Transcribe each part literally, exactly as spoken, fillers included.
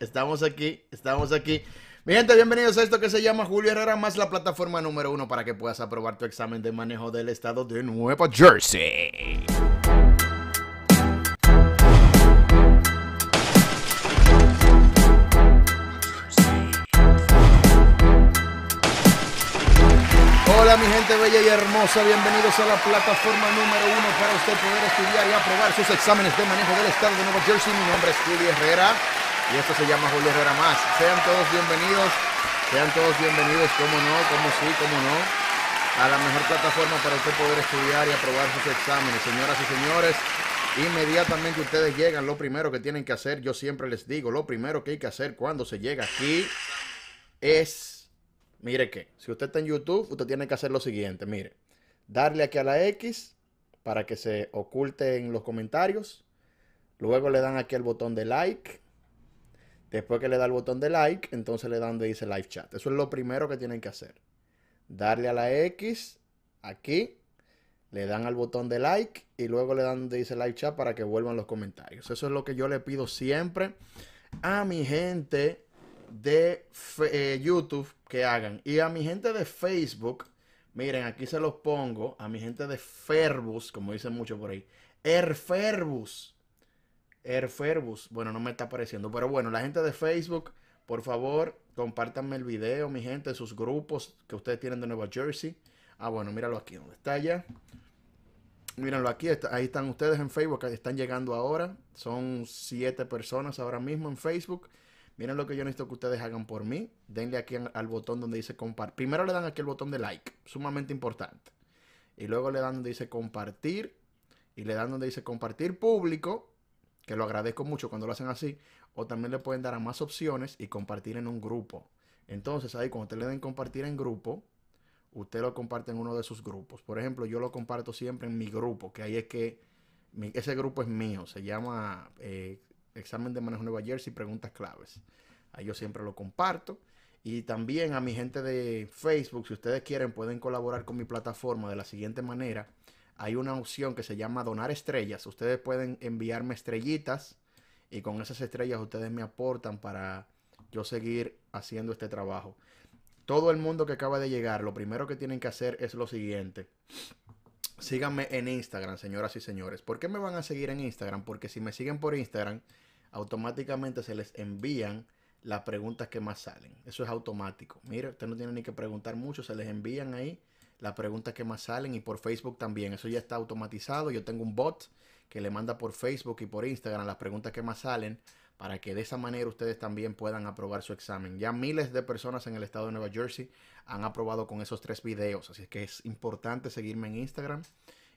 Estamos aquí, estamos aquí. Mi gente, bienvenidos a esto que se llama Julio Herrera Más, la plataforma número uno para que puedas aprobar tu examen de manejo del estado de Nueva Jersey. Hola mi gente bella y hermosa, bienvenidos a la plataforma número uno para usted poder estudiar y aprobar sus exámenes de manejo del estado de Nueva Jersey. Mi nombre es Julio Herrera y esto se llama Julio Herrera Más. Sean todos bienvenidos, sean todos bienvenidos, como no, como sí, como no, a la mejor plataforma para usted poder estudiar y aprobar sus exámenes. Señoras y señores, inmediatamente ustedes llegan, lo primero que tienen que hacer, yo siempre les digo, lo primero que hay que hacer cuando se llega aquí es, mire que, si usted está en YouTube, usted tiene que hacer lo siguiente, mire, darle aquí a la X para que se oculte en los comentarios, luego le dan aquí el botón de like. Después que le da el botón de like, entonces le dan donde dice live chat. Eso es lo primero que tienen que hacer. Darle a la X, aquí, le dan al botón de like y luego le dan donde dice live chat para que vuelvan los comentarios. Eso es lo que yo le pido siempre a mi gente de eh, YouTube que hagan. Y a mi gente de Facebook, miren, aquí se los pongo, a mi gente de Ferbus, como dicen mucho por ahí, Erferbus. Erferbus, bueno, no me está apareciendo, pero bueno, la gente de Facebook, por favor, compártanme el video, mi gente, sus grupos que ustedes tienen de Nueva Jersey. Ah, bueno, míralo aquí, ¿dónde está ya? Mírenlo aquí, está, ahí están ustedes en Facebook, están llegando ahora, son siete personas ahora mismo en Facebook. Miren lo que yo necesito que ustedes hagan por mí, denle aquí al botón donde dice compartir, primero le dan aquí el botón de like, sumamente importante, y luego le dan donde dice compartir, y le dan donde dice compartir público, que lo agradezco mucho cuando lo hacen así, o también le pueden dar a más opciones y compartir en un grupo. Entonces ahí cuando usted le den compartir en grupo, usted lo comparte en uno de sus grupos. Por ejemplo, yo lo comparto siempre en mi grupo, que ahí es que mi, ese grupo es mío, se llama eh, Examen de Manejo Nueva Jersey, Preguntas Claves. Ahí yo siempre lo comparto. Y también a mi gente de Facebook, si ustedes quieren, pueden colaborar con mi plataforma de la siguiente manera. Hay una opción que se llama donar estrellas. Ustedes pueden enviarme estrellitas y con esas estrellas ustedes me aportan para yo seguir haciendo este trabajo. Todo el mundo que acaba de llegar, lo primero que tienen que hacer es lo siguiente. Síganme en Instagram, señoras y señores. ¿Por qué me van a seguir en Instagram? Porque si me siguen por Instagram, automáticamente se les envían las preguntas que más salen. Eso es automático. Mire, ustedes no tienen ni que preguntar mucho, se les envían ahí las preguntas que más salen, y por Facebook también. Eso ya está automatizado. Yo tengo un bot que le manda por Facebook y por Instagram las preguntas que más salen para que de esa manera ustedes también puedan aprobar su examen. Ya miles de personas en el estado de Nueva Jersey han aprobado con esos tres videos. Así que es importante seguirme en Instagram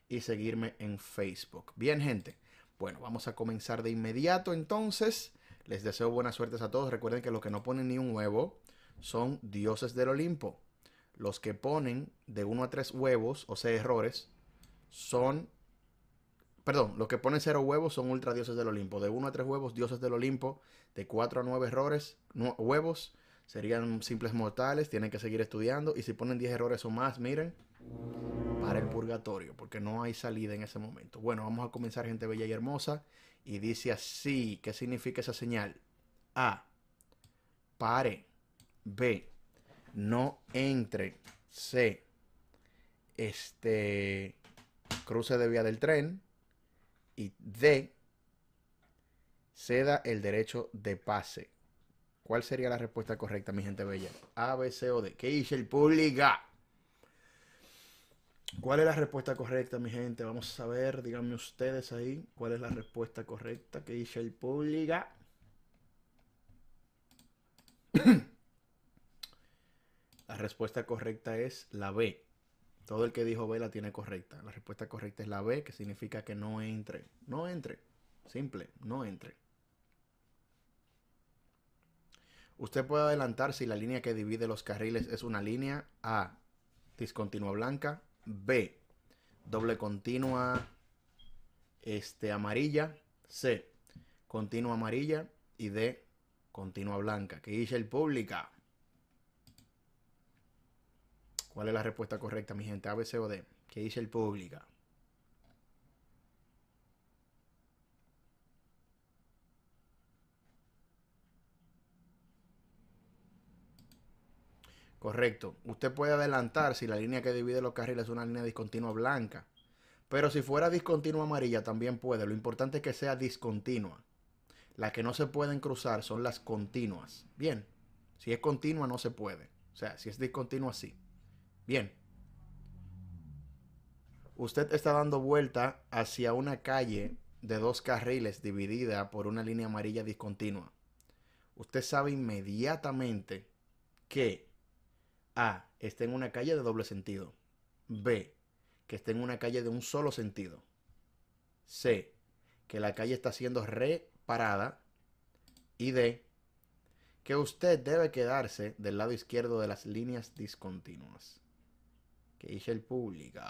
y seguirme en Facebook. Bien, gente. Bueno, vamos a comenzar de inmediato entonces. Les deseo buenas suertes a todos. Recuerden que los que no ponen ni un huevo son dioses del Olimpo. Los que ponen de uno a tres huevos, o sea, errores, son... Perdón, los que ponen cero huevos son ultra dioses del Olimpo. De uno a tres huevos, dioses del Olimpo. De cuatro a nueve errores, no, huevos, serían simples mortales. Tienen que seguir estudiando. Y si ponen diez errores o más, miren, para el purgatorio, porque no hay salida en ese momento. Bueno, vamos a comenzar, gente bella y hermosa. Y dice así, ¿qué significa esa señal? A, pare. B, no entre. C, este, cruce de vía del tren. Y D, ceda el derecho de pase. ¿Cuál sería la respuesta correcta, mi gente bella? A, B, C o D. ¿Qué dice el público? ¿Cuál es la respuesta correcta, mi gente? Vamos a ver, díganme ustedes ahí. ¿Cuál es la respuesta correcta? ¿Qué dice el público? La respuesta correcta es la B. Todo el que dijo B la tiene correcta. La respuesta correcta es la B, que significa que no entre. No entre. Simple, no entre. Usted puede adelantar si la línea que divide los carriles es una línea A, discontinua blanca, B, doble continua este, amarilla, C, continua amarilla y D, continua blanca. ¿Qué dice el público? ¿Cuál es la respuesta correcta, mi gente? A, B, C o D. ¿Qué dice el público? Correcto. Usted puede adelantar si la línea que divide los carriles es una línea discontinua blanca. Pero si fuera discontinua amarilla también puede. Lo importante es que sea discontinua. Las que no se pueden cruzar son las continuas. Bien. Si es continua no se puede. O sea, si es discontinua sí. Bien. Usted está dando vuelta hacia una calle de dos carriles dividida por una línea amarilla discontinua. Usted sabe inmediatamente que A, está en una calle de doble sentido. B, que está en una calle de un solo sentido. C, que la calle está siendo reparada. Y D, que usted debe quedarse del lado izquierdo de las líneas discontinuas. Que dice el público.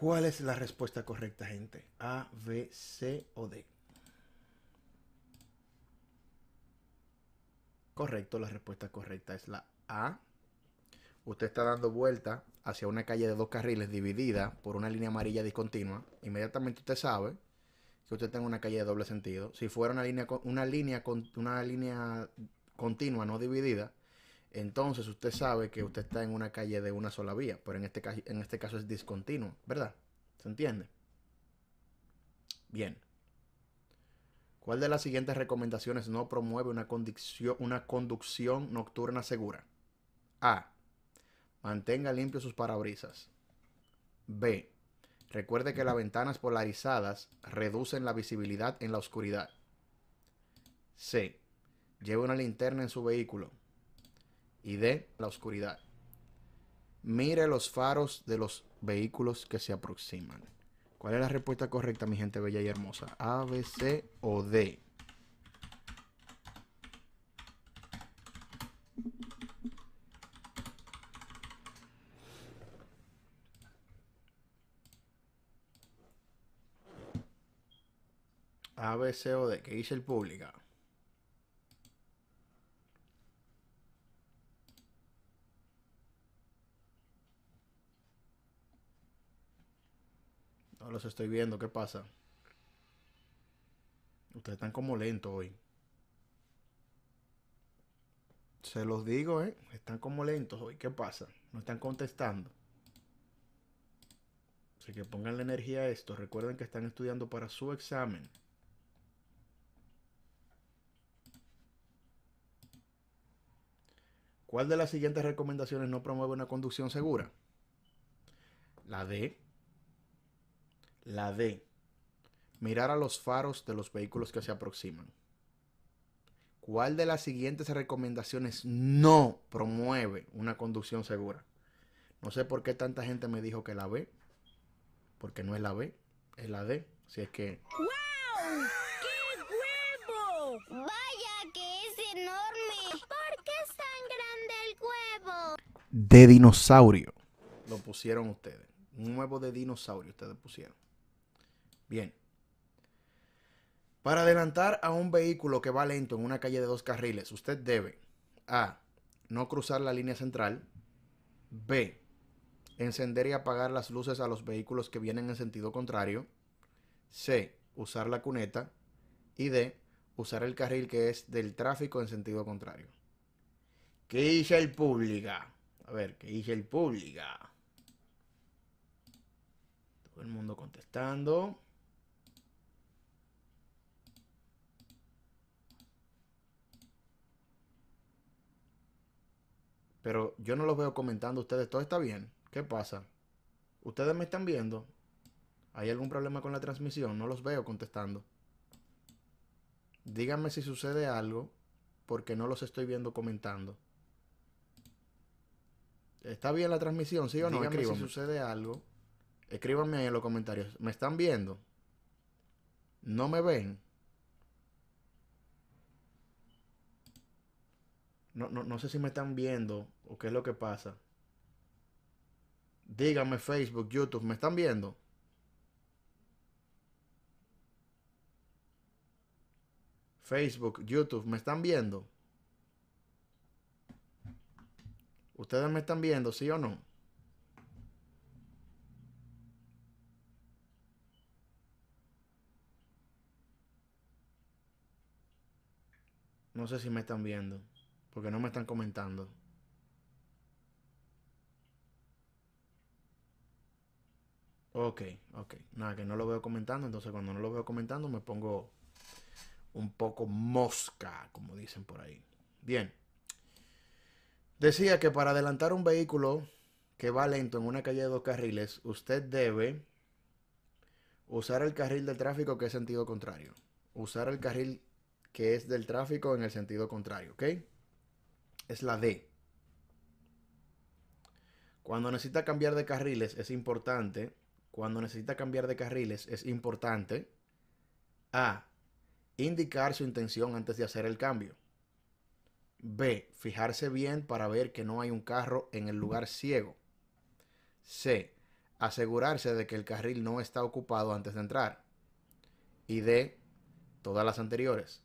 ¿Cuál es la respuesta correcta, gente? A, B, C o D. Correcto, la respuesta correcta es la A. Usted está dando vuelta hacia una calle de dos carriles dividida por una línea amarilla discontinua. Inmediatamente usted sabe que usted está en una calle de doble sentido. Si fuera una línea, una línea, una línea continua no dividida, entonces usted sabe que usted está en una calle de una sola vía, pero en este, ca en este caso es discontinuo, ¿verdad? ¿Se entiende? Bien. ¿Cuál de las siguientes recomendaciones no promueve una, una conducción nocturna segura? A. Mantenga limpios sus parabrisas. B. Recuerde que las ventanas polarizadas reducen la visibilidad en la oscuridad. C. Lleve una linterna en su vehículo. Y de la oscuridad. Mire los faros de los vehículos que se aproximan. ¿Cuál es la respuesta correcta, mi gente bella y hermosa? A, B, C o D. A, B, C o D. ¿Qué dice el público? Los estoy viendo, ¿qué pasa? Ustedes están como lentos hoy. Se los digo, ¿eh? Están como lentos hoy, ¿qué pasa? No están contestando. Así que pongan la energía a esto. Recuerden que están estudiando para su examen. ¿Cuál de las siguientes recomendaciones no promueve una conducción segura? La D. La D. Mirar a los faros de los vehículos que se aproximan. ¿Cuál de las siguientes recomendaciones no promueve una conducción segura? No sé por qué tanta gente me dijo que la B. Porque no es la B, es la D. Así es que... ¡Wow! ¡Qué huevo! ¡Vaya que es enorme! ¿Por qué es tan grande el huevo? De dinosaurio. Lo pusieron ustedes. Un huevo de dinosaurio ustedes pusieron. Bien. Para adelantar a un vehículo que va lento en una calle de dos carriles, usted debe A. No cruzar la línea central. B. Encender y apagar las luces a los vehículos que vienen en sentido contrario. C. Usar la cuneta. Y D. Usar el carril que es del tráfico en sentido contrario. ¿Qué dice el público? A ver, ¿qué dice el público? Todo el mundo contestando. Pero yo no los veo comentando ustedes. Todo está bien. ¿Qué pasa? ¿Ustedes me están viendo? ¿Hay algún problema con la transmisión? No los veo contestando. Díganme si sucede algo, porque no los estoy viendo comentando. ¿Está bien la transmisión? ¿Sí o no? Díganme si sucede algo. Escríbanme ahí en los comentarios. ¿Me están viendo? ¿No me ven? No, no, no sé si me están viendo o qué es lo que pasa. Díganme Facebook, YouTube, ¿me están viendo? Facebook, YouTube, ¿me están viendo? ¿Ustedes me están viendo, sí o no? No sé si me están viendo, porque no me están comentando. Ok, ok. Nada, que no lo veo comentando. Entonces, cuando no lo veo comentando, me pongo un poco mosca, como dicen por ahí. Bien. Decía que para adelantar un vehículo que va lento en una calle de dos carriles, usted debe usar el carril del tráfico que es sentido contrario. Usar el carril que es del tráfico en el sentido contrario, ¿ok? Es la D. Cuando necesita cambiar de carriles es importante. Cuando necesita cambiar de carriles es importante. A. Indicar su intención antes de hacer el cambio. B. Fijarse bien para ver que no hay un carro en el lugar ciego. C. Asegurarse de que el carril no está ocupado antes de entrar. Y D. Todas las anteriores.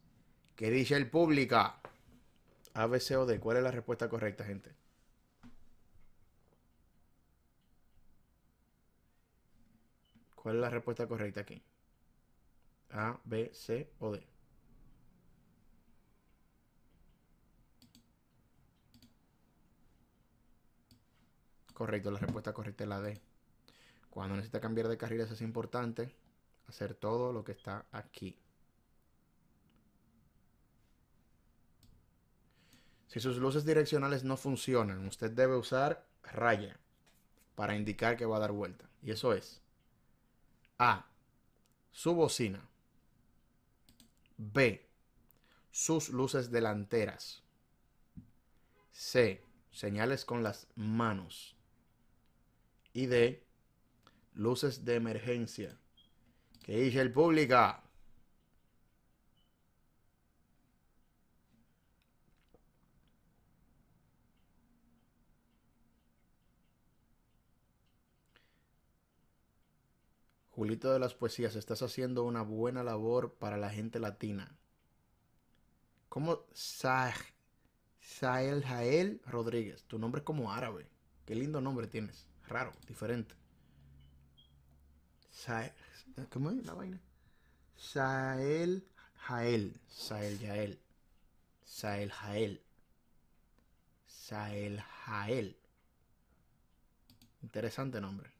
¿Qué dice el público? A, B, C o D. ¿Cuál es la respuesta correcta, gente? ¿Cuál es la respuesta correcta aquí? A, B, C o D. Correcto, la respuesta correcta es la D. Cuando necesita cambiar de carril, eso es importante. Hacer todo lo que está aquí. Si sus luces direccionales no funcionan, usted debe usar raya para indicar que va a dar vuelta. Y eso es A. Su bocina. B. Sus luces delanteras. C. Señales con las manos. Y D. Luces de emergencia. ¿Qué dice el público? Julito de las Poesías, estás haciendo una buena labor para la gente latina. ¿Cómo? Sahel Jael Rodríguez. Tu nombre es como árabe. Qué lindo nombre tienes. Raro, diferente. Sahel, ¿cómo es la vaina? Sahel Jael. Sahel Jael. Sahel Jael. Sahel Jael. Interesante nombre.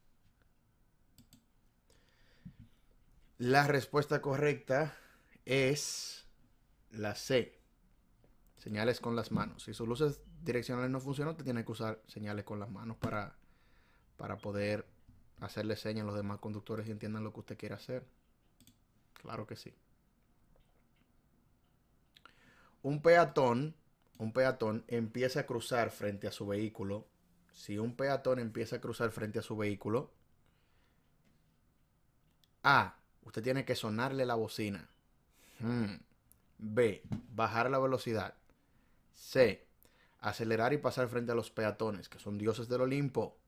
La respuesta correcta es la C. Señales con las manos. Si sus luces direccionales no funcionan, te tienes que usar señales con las manos para, para poder hacerle señas a los demás conductores y entiendan lo que usted quiere hacer. Claro que sí. Un peatón, un peatón empieza a cruzar frente a su vehículo. Si un peatón empieza a cruzar frente a su vehículo, A. Usted tiene que sonarle la bocina. Hmm. B. Bajar la velocidad. C. Acelerar y pasar frente a los peatones, que son dioses del Olimpo.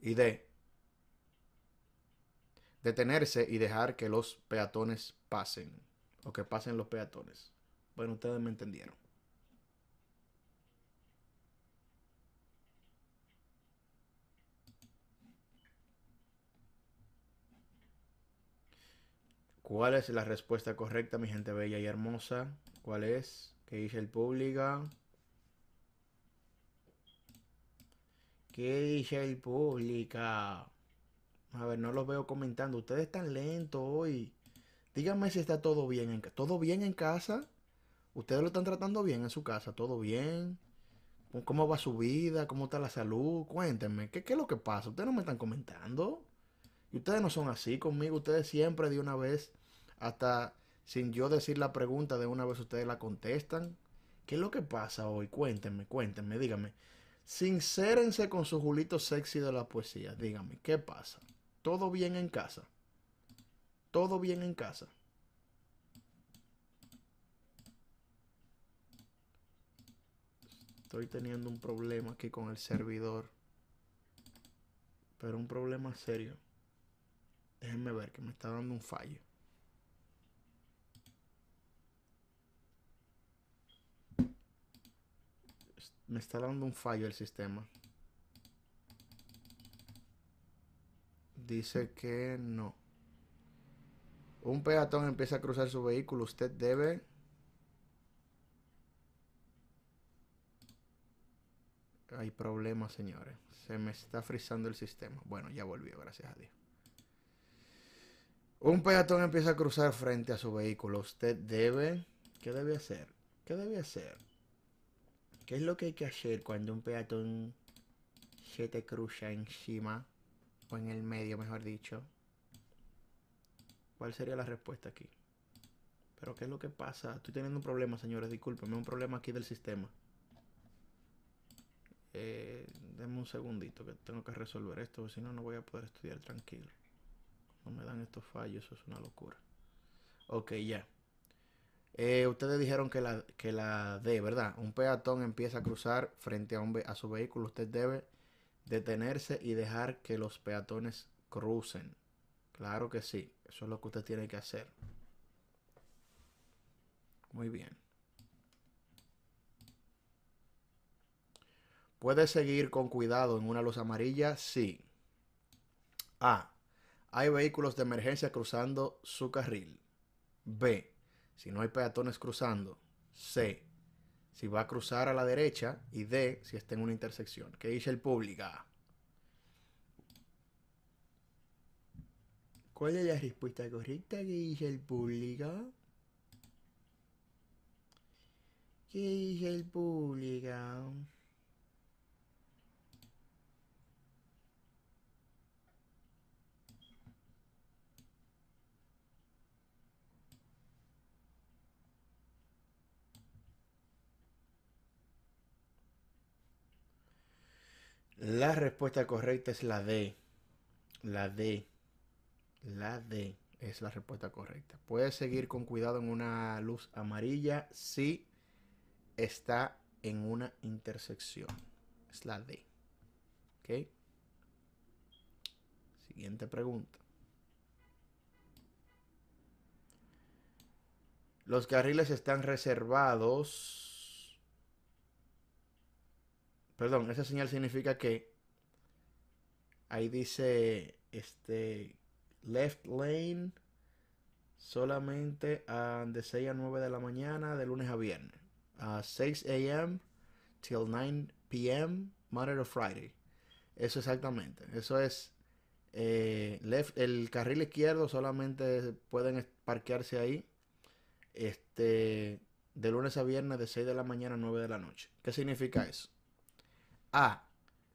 Y D. Detenerse y dejar que los peatones pasen. O que pasen los peatones. Bueno, ustedes me entendieron. ¿Cuál es la respuesta correcta, mi gente bella y hermosa? ¿Cuál es? ¿Qué dice el público? ¿Qué dice el público? A ver, no los veo comentando. Ustedes están lentos hoy. Díganme si está todo bien en casa. ¿Todo bien en casa? ¿Ustedes lo están tratando bien en su casa? ¿Todo bien? ¿Cómo va su vida? ¿Cómo está la salud? Cuéntenme. ¿Qué, qué es lo que pasa? Ustedes no me están comentando. Y ustedes no son así conmigo. Ustedes siempre de una vez... Hasta sin yo decir la pregunta, de una vez ustedes la contestan. ¿Qué es lo que pasa hoy? Cuéntenme, cuéntenme, díganme. Sincérense con su Julito sexy de la poesía. Díganme, ¿qué pasa? ¿Todo bien en casa? ¿Todo bien en casa? Estoy teniendo un problema aquí con el servidor. Pero un problema serio. Déjenme ver que me está dando un fallo. Me está dando un fallo el sistema. Dice que no. Un peatón empieza a cruzar su vehículo. Usted debe... Hay problemas, señores. Se me está frizando el sistema. Bueno, ya volvió, gracias a Dios. Un peatón empieza a cruzar frente a su vehículo. Usted debe... ¿Qué debe hacer? ¿Qué debe hacer? ¿Qué es lo que hay que hacer cuando un peatón se te cruza encima? O en el medio, mejor dicho. ¿Cuál sería la respuesta aquí? ¿Pero qué es lo que pasa? Estoy teniendo un problema, señores. Discúlpenme, un problema aquí del sistema. Eh, denme un segundito que tengo que resolver esto, si no, no voy a poder estudiar tranquilo. No me dan estos fallos, eso es una locura. Ok, ya. Eh, ustedes dijeron que la, que la D, ¿verdad? Un peatón empieza a cruzar frente a, un, a su vehículo. Usted debe detenerse y dejar que los peatones crucen. Claro que sí, eso es lo que usted tiene que hacer. Muy bien. ¿Puede seguir con cuidado en una luz amarilla? Sí. A. Hay vehículos de emergencia cruzando su carril. B. Si no hay peatones cruzando. C. Si va a cruzar a la derecha. Y D. Si está en una intersección. ¿Qué dice el público? ¿Cuál es la respuesta correcta que dice el público? ¿Qué dice el público? La respuesta correcta es la D. La D. La D es la respuesta correcta. ¿Puede seguir con cuidado en una luz amarilla? Sí, está en una intersección. Es la D. ¿Ok? Siguiente pregunta. Los carriles están reservados... Perdón, esa señal significa que ahí dice este left lane solamente uh, de seis a nueve de la mañana de lunes a viernes. Uh, six a m till nine p m Monday to Friday. Eso exactamente. Eso es eh, left, el carril izquierdo solamente pueden parquearse ahí este, de lunes a viernes de seis de la mañana a nueve de la noche. ¿Qué significa eso? A.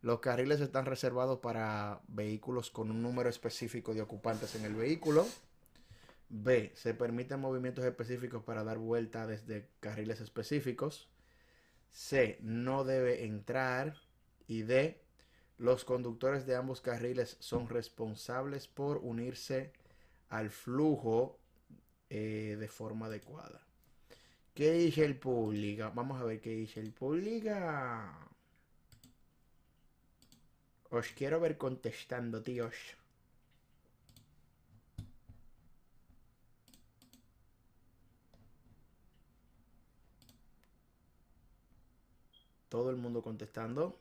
Los carriles están reservados para vehículos con un número específico de ocupantes en el vehículo. B. Se permiten movimientos específicos para dar vuelta desde carriles específicos. C. No debe entrar. Y D. Los conductores de ambos carriles son responsables por unirse al flujo eh, de forma adecuada. ¿Qué dice el público? Vamos a ver qué dice el público. Os quiero ver contestando, tíos. Todo el mundo contestando.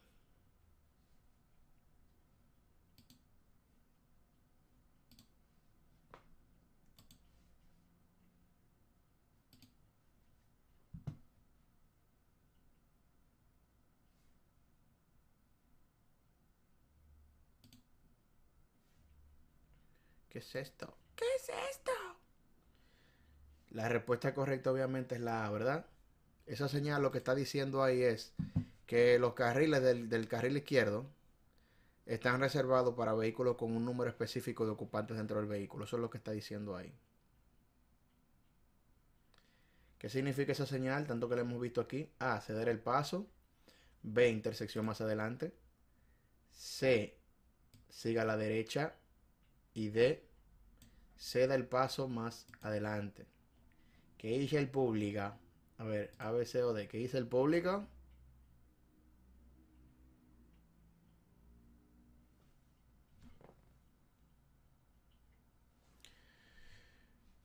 ¿Qué es esto? ¿Qué es esto? La respuesta correcta obviamente es la A, ¿verdad? Esa señal lo que está diciendo ahí es que los carriles del, del carril izquierdo están reservados para vehículos con un número específico de ocupantes dentro del vehículo. Eso es lo que está diciendo ahí. ¿Qué significa esa señal? Tanto que la hemos visto aquí. A. Ceder el paso. B. Intersección más adelante. C. Siga a la derecha. Y D. Ceda el paso más adelante. ¿Qué dice el público? A ver, A, B, C o D. ¿Qué dice el público?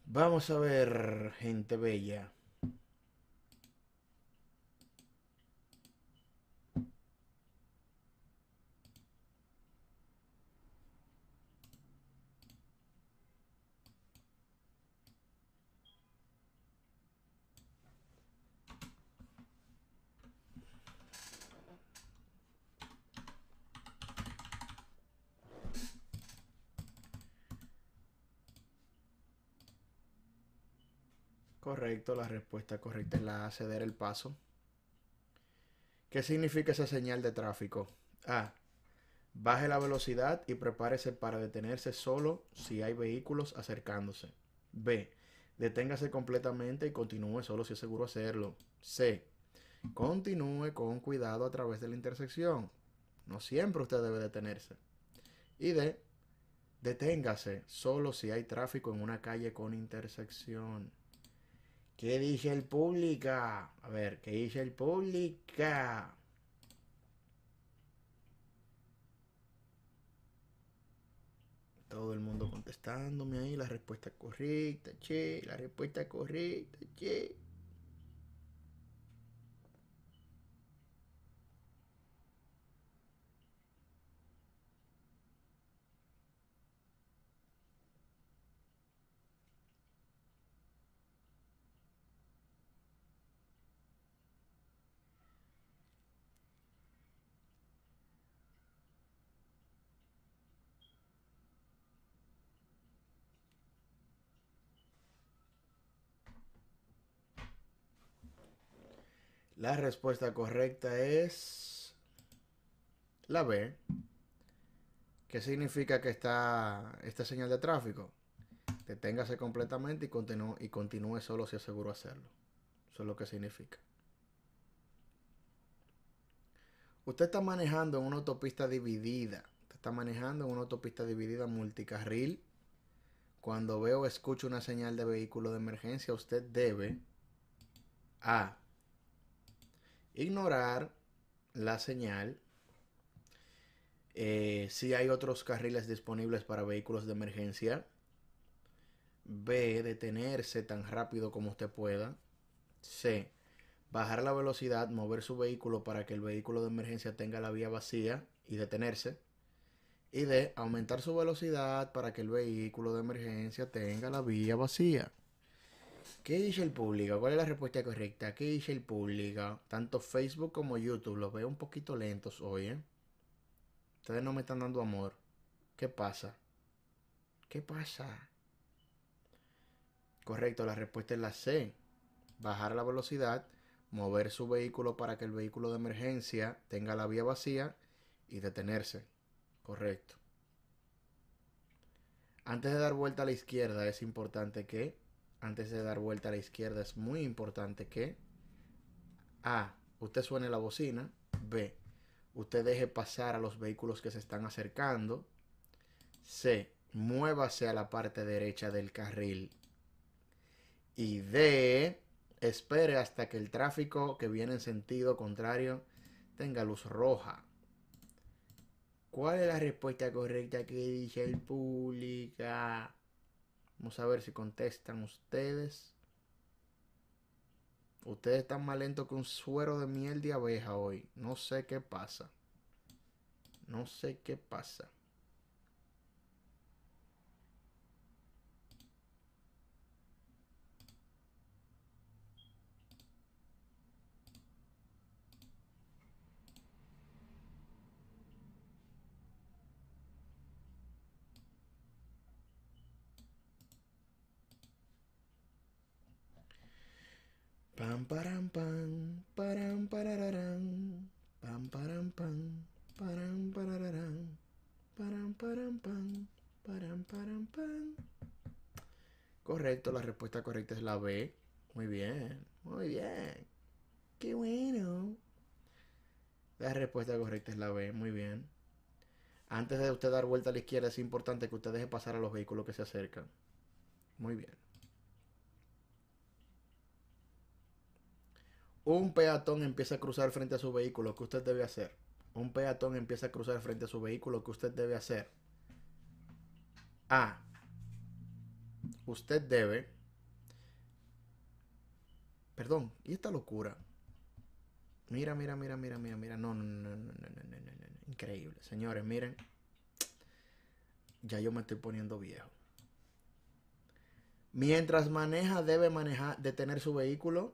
Vamos a ver, gente bella. Correcto, la respuesta correcta es la A, ceder el paso. ¿Qué significa esa señal de tráfico? A. Baje la velocidad y prepárese para detenerse solo si hay vehículos acercándose. B. Deténgase completamente y continúe solo si es seguro hacerlo. C. Continúe con cuidado a través de la intersección. No siempre usted debe detenerse. Y D. Deténgase solo si hay tráfico en una calle con intersección. ¿Qué dice el pública? A ver, ¿qué dice el pública? Todo el mundo contestándome ahí. La respuesta correcta, che. La respuesta correcta, che. La respuesta correcta es la B. ¿Qué significa que está esta señal de tráfico? Deténgase completamente y continúe, y continúe solo si es seguro hacerlo. Eso es lo que significa. Usted está manejando en una autopista dividida. Usted está manejando en una autopista dividida multicarril. Cuando veo o escucho una señal de vehículo de emergencia, usted debe A. ignorar la señal. Eh, si hay otros carriles disponibles para vehículos de emergencia. B. Detenerse tan rápido como usted pueda. C. Bajar la velocidad, mover su vehículo para que el vehículo de emergencia tenga la vía vacía y detenerse. Y D. Aumentar su velocidad para que el vehículo de emergencia tenga la vía vacía. ¿Qué dice el público? ¿Cuál es la respuesta correcta? ¿Qué dice el público? Tanto Facebook como YouTube los veo un poquito lentos hoy, ¿eh? Ustedes no me están dando amor. ¿Qué pasa? ¿Qué pasa? Correcto, la respuesta es la C. Bajar la velocidad, mover su vehículo para que el vehículo de emergencia tenga la vía vacía y detenerse. Correcto. Antes de dar vuelta a la izquierda es importante que... Antes de dar vuelta a la izquierda es muy importante que A. usted suene la bocina. B. usted deje pasar a los vehículos que se están acercando. C. muévase a la parte derecha del carril. Y D. espere hasta que el tráfico que viene en sentido contrario tenga luz roja. ¿Cuál es la respuesta correcta que dice el público? Vamos a ver si contestan ustedes. Ustedes están más lentos que un suero de miel de abeja hoy. No sé qué pasa. No sé qué pasa. Pam param pam, param parararán, pam param pam, param parararán, param param pam, param param pam. Correcto, la respuesta correcta es la B. Muy bien, muy bien. Qué bueno. La respuesta correcta es la B, muy bien. Antes de usted dar vuelta a la izquierda es importante que usted deje pasar a los vehículos que se acercan. Muy bien. Un peatón empieza a cruzar frente a su vehículo, ¿qué usted debe hacer? Un peatón empieza a cruzar frente a su vehículo, ¿qué usted debe hacer? A. Usted debe... Perdón, ¿y esta locura? Mira, mira, mira, mira, mira, mira. No, no, no, no, no, no, no, no, no. Increíble. Señores, miren. Ya yo me estoy poniendo viejo. Mientras maneja, debe manejar, detener su vehículo...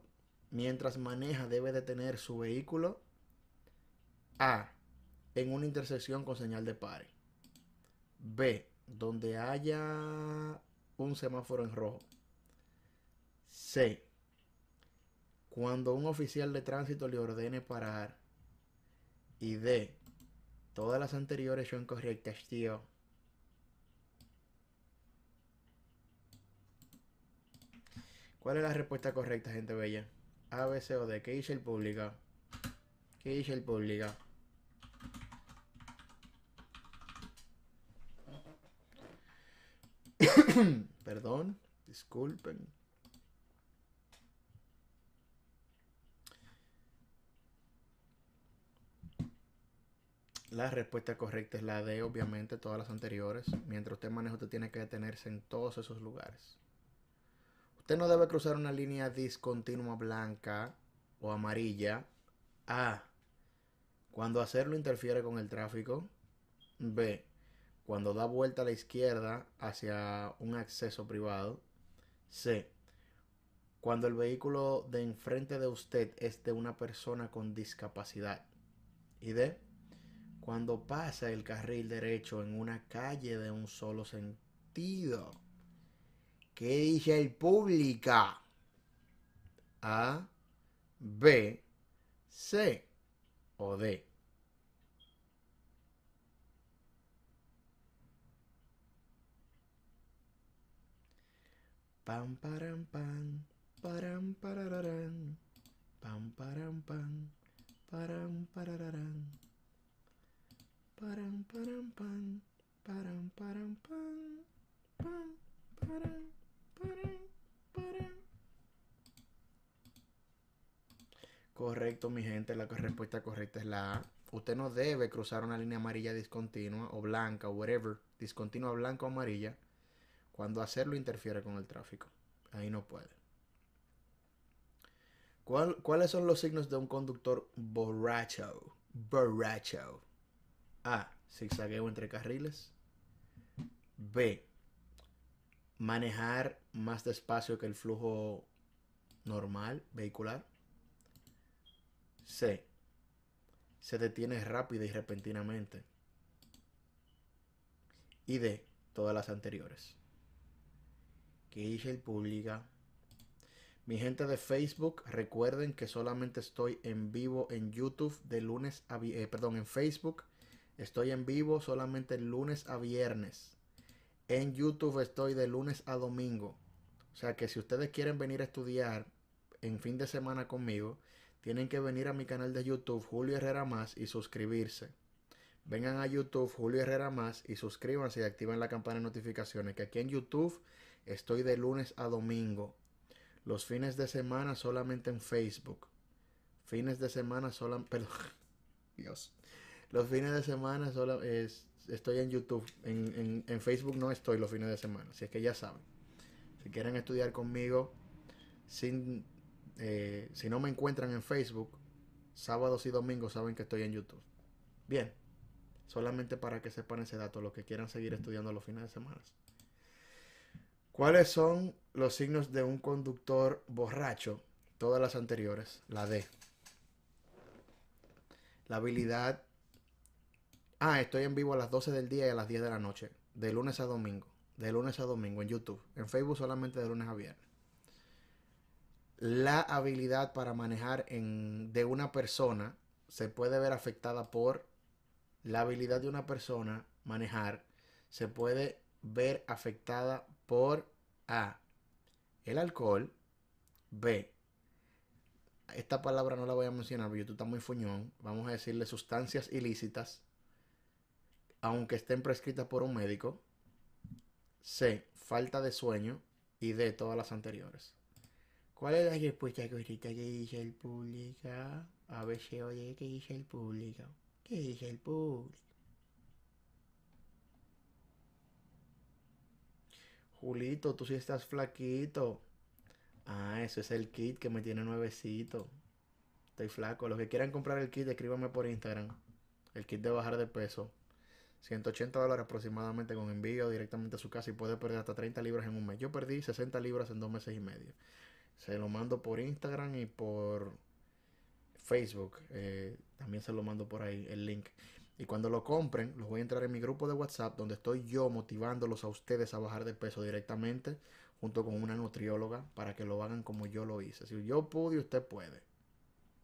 Mientras maneja, debe detener su vehículo. A. En una intersección con señal de pare. B. Donde haya un semáforo en rojo. C. Cuando un oficial de tránsito le ordene parar. Y D. Todas las anteriores son correctas, tío. ¿Cuál es la respuesta correcta, gente bella? A, B, C o D. ¿Qué dice el público? ¿Qué dice el público? Perdón, disculpen. La respuesta correcta es la D, obviamente, todas las anteriores. Mientras usted maneja, usted tiene que detenerse en todos esos lugares. Usted no debe cruzar una línea discontinua blanca o amarilla. A. Cuando hacerlo interfiere con el tráfico. B. Cuando da vuelta a la izquierda hacia un acceso privado. C. Cuando el vehículo de enfrente de usted es de una persona con discapacidad. Y D. Cuando pasa el carril derecho en una calle de un solo sentido. ¿Qué dice el público? A, B, C o D. Pam, param, pam, param, parararán. Pam, param, pam, param, parararán. Param, param, pam, param, param, pam, pam, param, param, param. Correcto, mi gente, la respuesta correcta es la A. Usted no debe cruzar una línea amarilla discontinua o blanca o whatever, discontinua blanca o amarilla, cuando hacerlo interfiere con el tráfico. Ahí no puede. ¿Cuál, ¿Cuáles son los signos de un conductor borracho? Borracho. A. Zigzagueo entre carriles. B. Manejar más despacio que el flujo normal vehicular. C. Se detiene rápida y repentinamente. Y D. Todas las anteriores. ¿Qué dice el público? Mi gente de Facebook, recuerden que solamente estoy en vivo en YouTube de lunes a eh, perdón, en Facebook. Estoy en vivo solamente lunes a viernes. En YouTube estoy de lunes a domingo. O sea que si ustedes quieren venir a estudiar en fin de semana conmigo, tienen que venir a mi canal de YouTube, Julio Herrera Más, y suscribirse. Vengan a YouTube, Julio Herrera Más, y suscríbanse y activen la campana de notificaciones. Que aquí en YouTube estoy de lunes a domingo. Los fines de semana solamente en Facebook. Fines de semana solamente... Perdón. Dios. Los fines de semana solo es, estoy en YouTube, en, en, en Facebook no estoy los fines de semana, así es que ya saben. Si quieren estudiar conmigo, sin, eh, si no me encuentran en Facebook, sábados y domingos saben que estoy en YouTube. Bien, solamente para que sepan ese dato, los que quieran seguir estudiando los fines de semana. ¿Cuáles son los signos de un conductor borracho? Todas las anteriores, la D. La habilidad... Ah, estoy en vivo a las doce del día y a las diez de la noche, de lunes a domingo, de lunes a domingo en YouTube, en Facebook solamente de lunes a viernes. La habilidad para manejar en, de una persona se puede ver afectada por la habilidad de una persona manejar, se puede ver afectada por A, el alcohol, B, esta palabra no la voy a mencionar porque YouTube está muy fuñón, vamos a decirle sustancias ilícitas, aunque estén prescritas por un médico. C. Falta de sueño. Y D. Todas las anteriores. ¿Cuál es la respuesta correcta que dice el público? A, B, C o D. ¿Qué dice el público? ¿Qué dice el público? Julito, tú sí estás flaquito. Ah, eso es el kit que me tiene nuevecito. Estoy flaco. Los que quieran comprar el kit, escríbanme por Instagram. El kit de bajar de peso. ciento ochenta dólares aproximadamente con envío directamente a su casa y puede perder hasta treinta libras en un mes. Yo perdí sesenta libras en dos meses y medio. Se lo mando por Instagram y por Facebook. Eh, también se lo mando por ahí el link. Y cuando lo compren, los voy a entrar en mi grupo de WhatsApp donde estoy yo motivándolos a ustedes a bajar de peso directamente. junto con una nutrióloga para que lo hagan como yo lo hice. Si yo pude, usted puede.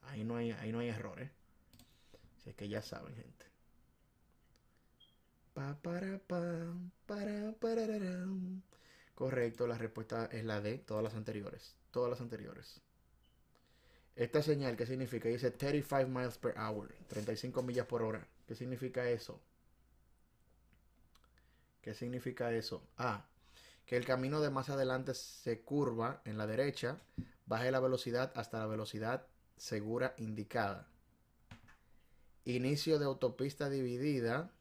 Ahí no hay, ahí no hay errores. Así que ya saben, gente. Pa, para, pa, para, para, para. Correcto, la respuesta es la D, todas las anteriores. Todas las anteriores. Esta señal, ¿qué significa? Dice thirty-five miles per hour, treinta y cinco millas por hora. ¿Qué significa eso? ¿Qué significa eso? A, que el camino de más adelante se curva en la derecha, baje la velocidad hasta la velocidad segura indicada. Inicio de autopista dividida,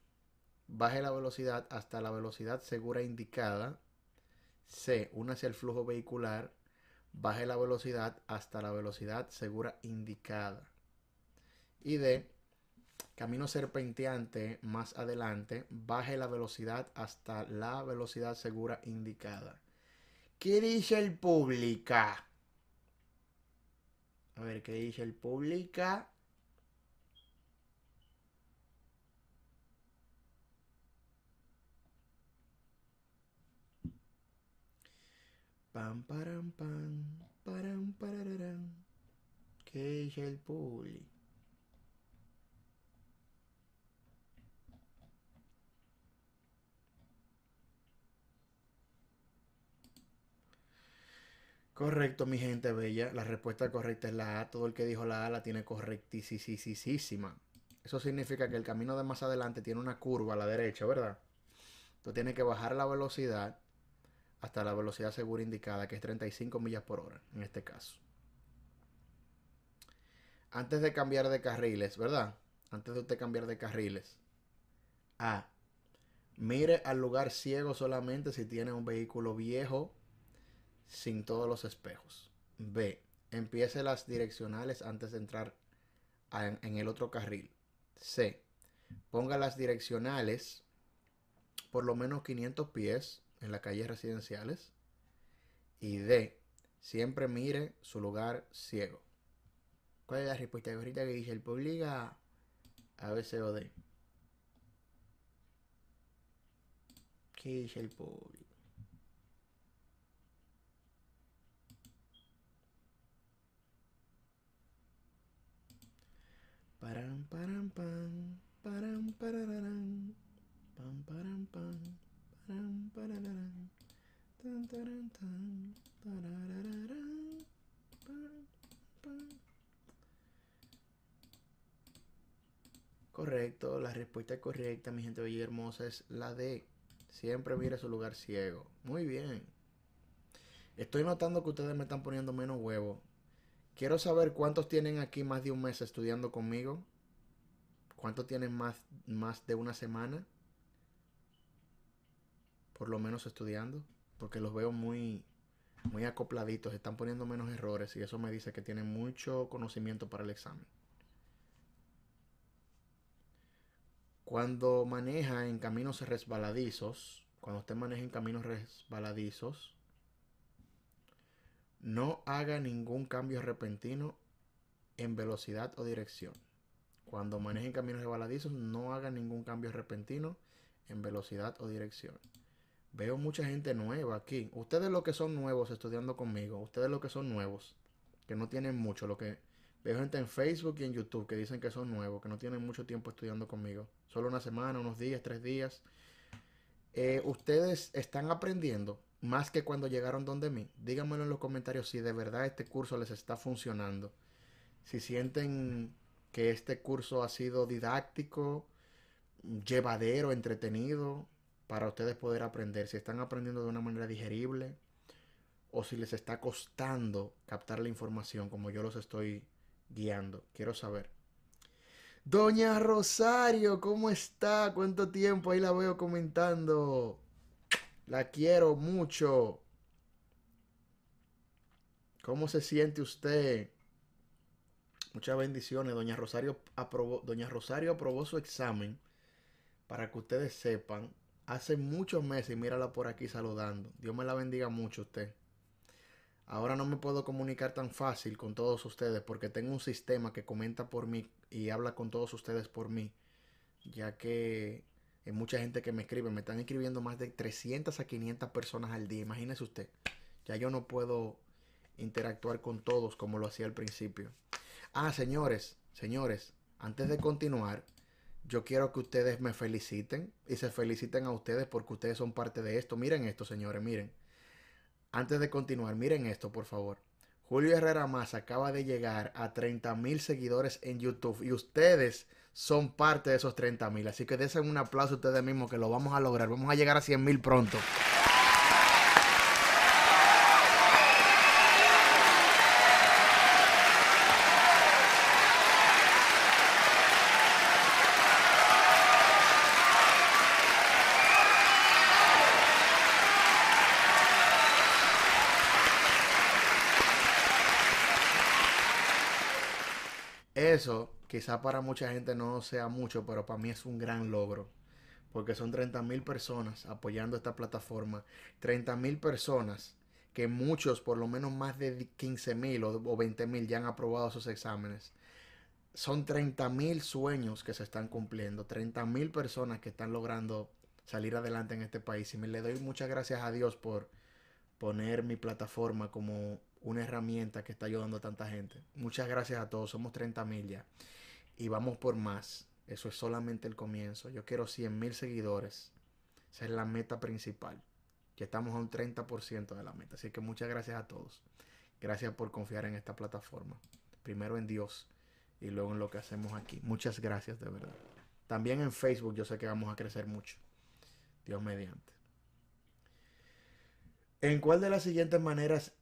baje la velocidad hasta la velocidad segura indicada. C, únase al flujo vehicular, baje la velocidad hasta la velocidad segura indicada. Y D, camino serpenteante más adelante, baje la velocidad hasta la velocidad segura indicada. ¿Qué dice el pública? A ver, ¿qué dice el pública? Pam, param, pam, param, parararán. ¿Qué dice el público? Correcto, mi gente bella. La respuesta correcta es la A. Todo el que dijo la A la tiene correctísima. Eso significa que el camino de más adelante tiene una curva a la derecha, ¿verdad? Tú tienes que bajar la velocidad hasta la velocidad segura indicada, que es treinta y cinco millas por hora, en este caso. Antes de cambiar de carriles, ¿verdad? Antes de usted cambiar de carriles. A, mire al lugar ciego solamente si tiene un vehículo viejo, sin todos los espejos. B, empiece las direccionales antes de entrar a, en, en el otro carril. C, ponga las direccionales por lo menos quinientos pies en las calles residenciales. Y D, siempre mire su lugar ciego. ¿Cuál es la respuesta ahorita que dice el público? A, B, C o D. ¿Qué dice el público? Param, param, pam, param, parararán, pam, param, pam, param, parararán, tan, taran, tan, tarararán, pam, pam. Correcto, la respuesta correcta, mi gente bella y hermosa, es la D. Siempre mira su lugar ciego. Muy bien. Estoy notando que ustedes me están poniendo menos huevo. Quiero saber cuántos tienen aquí más de un mes estudiando conmigo. ¿Cuántos tienen más, más de una semana? Por lo menos estudiando. Porque los veo muy, muy acopladitos. Están poniendo menos errores. Y eso me dice que tienen mucho conocimiento para el examen. Cuando maneja en caminos resbaladizos. Cuando usted maneja en caminos resbaladizos. No haga ningún cambio repentino en velocidad o dirección. Cuando manejen caminos resbaladizos, no haga ningún cambio repentino en velocidad o dirección. Veo mucha gente nueva aquí. Ustedes los que son nuevos estudiando conmigo, ustedes los que son nuevos, que no tienen mucho, lo que veo gente en Facebook y en YouTube que dicen que son nuevos, que no tienen mucho tiempo estudiando conmigo. Solo una semana, unos días, tres días. Eh, ustedes están aprendiendo más que cuando llegaron donde mí. Díganmelo en los comentarios si de verdad este curso les está funcionando. Si sienten que este curso ha sido didáctico, llevadero, entretenido, para ustedes poder aprender. Si están aprendiendo de una manera digerible o si les está costando captar la información como yo los estoy guiando. Quiero saber. Doña Rosario, ¿cómo está? ¿Cuánto tiempo? Ahí la veo comentando. La quiero mucho. ¿Cómo se siente usted? Muchas bendiciones. Doña Rosario aprobó, Doña Rosario aprobó su examen. Para que ustedes sepan. Hace muchos meses. Mírala por aquí saludando. Dios me la bendiga mucho usted. Ahora no me puedo comunicar tan fácil con todos ustedes. Porque tengo un sistema que comenta por mí. Y habla con todos ustedes por mí. Ya que... hay mucha gente que me escribe. Me están escribiendo más de trescientas a quinientas personas al día. Imagínese usted. Ya yo no puedo interactuar con todos como lo hacía al principio. Ah, señores, señores, antes de continuar, yo quiero que ustedes me feliciten y se feliciten a ustedes porque ustedes son parte de esto. Miren esto, señores, miren. Antes de continuar, miren esto, por favor. Julio Herrera Más acaba de llegar a treinta mil seguidores en YouTube y ustedes son parte de esos treinta mil. Así que dense un aplauso ustedes mismos que lo vamos a lograr. Vamos a llegar a cien mil pronto. Eso quizá para mucha gente no sea mucho, pero para mí es un gran logro, porque son treinta mil personas apoyando esta plataforma, treinta mil personas que muchos, por lo menos más de quince mil o veinte mil ya han aprobado sus exámenes. Son treinta mil sueños que se están cumpliendo, treinta mil personas que están logrando salir adelante en este país, y me le doy muchas gracias a Dios por poner mi plataforma como una herramienta que está ayudando a tanta gente. Muchas gracias a todos. Somos treinta mil ya. Y vamos por más. Eso es solamente el comienzo. Yo quiero cien mil seguidores. Esa es la meta principal. Ya estamos a un treinta por ciento de la meta. Así que muchas gracias a todos. Gracias por confiar en esta plataforma. Primero en Dios y luego en lo que hacemos aquí. Muchas gracias, de verdad. También en Facebook yo sé que vamos a crecer mucho. Dios mediante. ¿En cuál de las siguientes maneras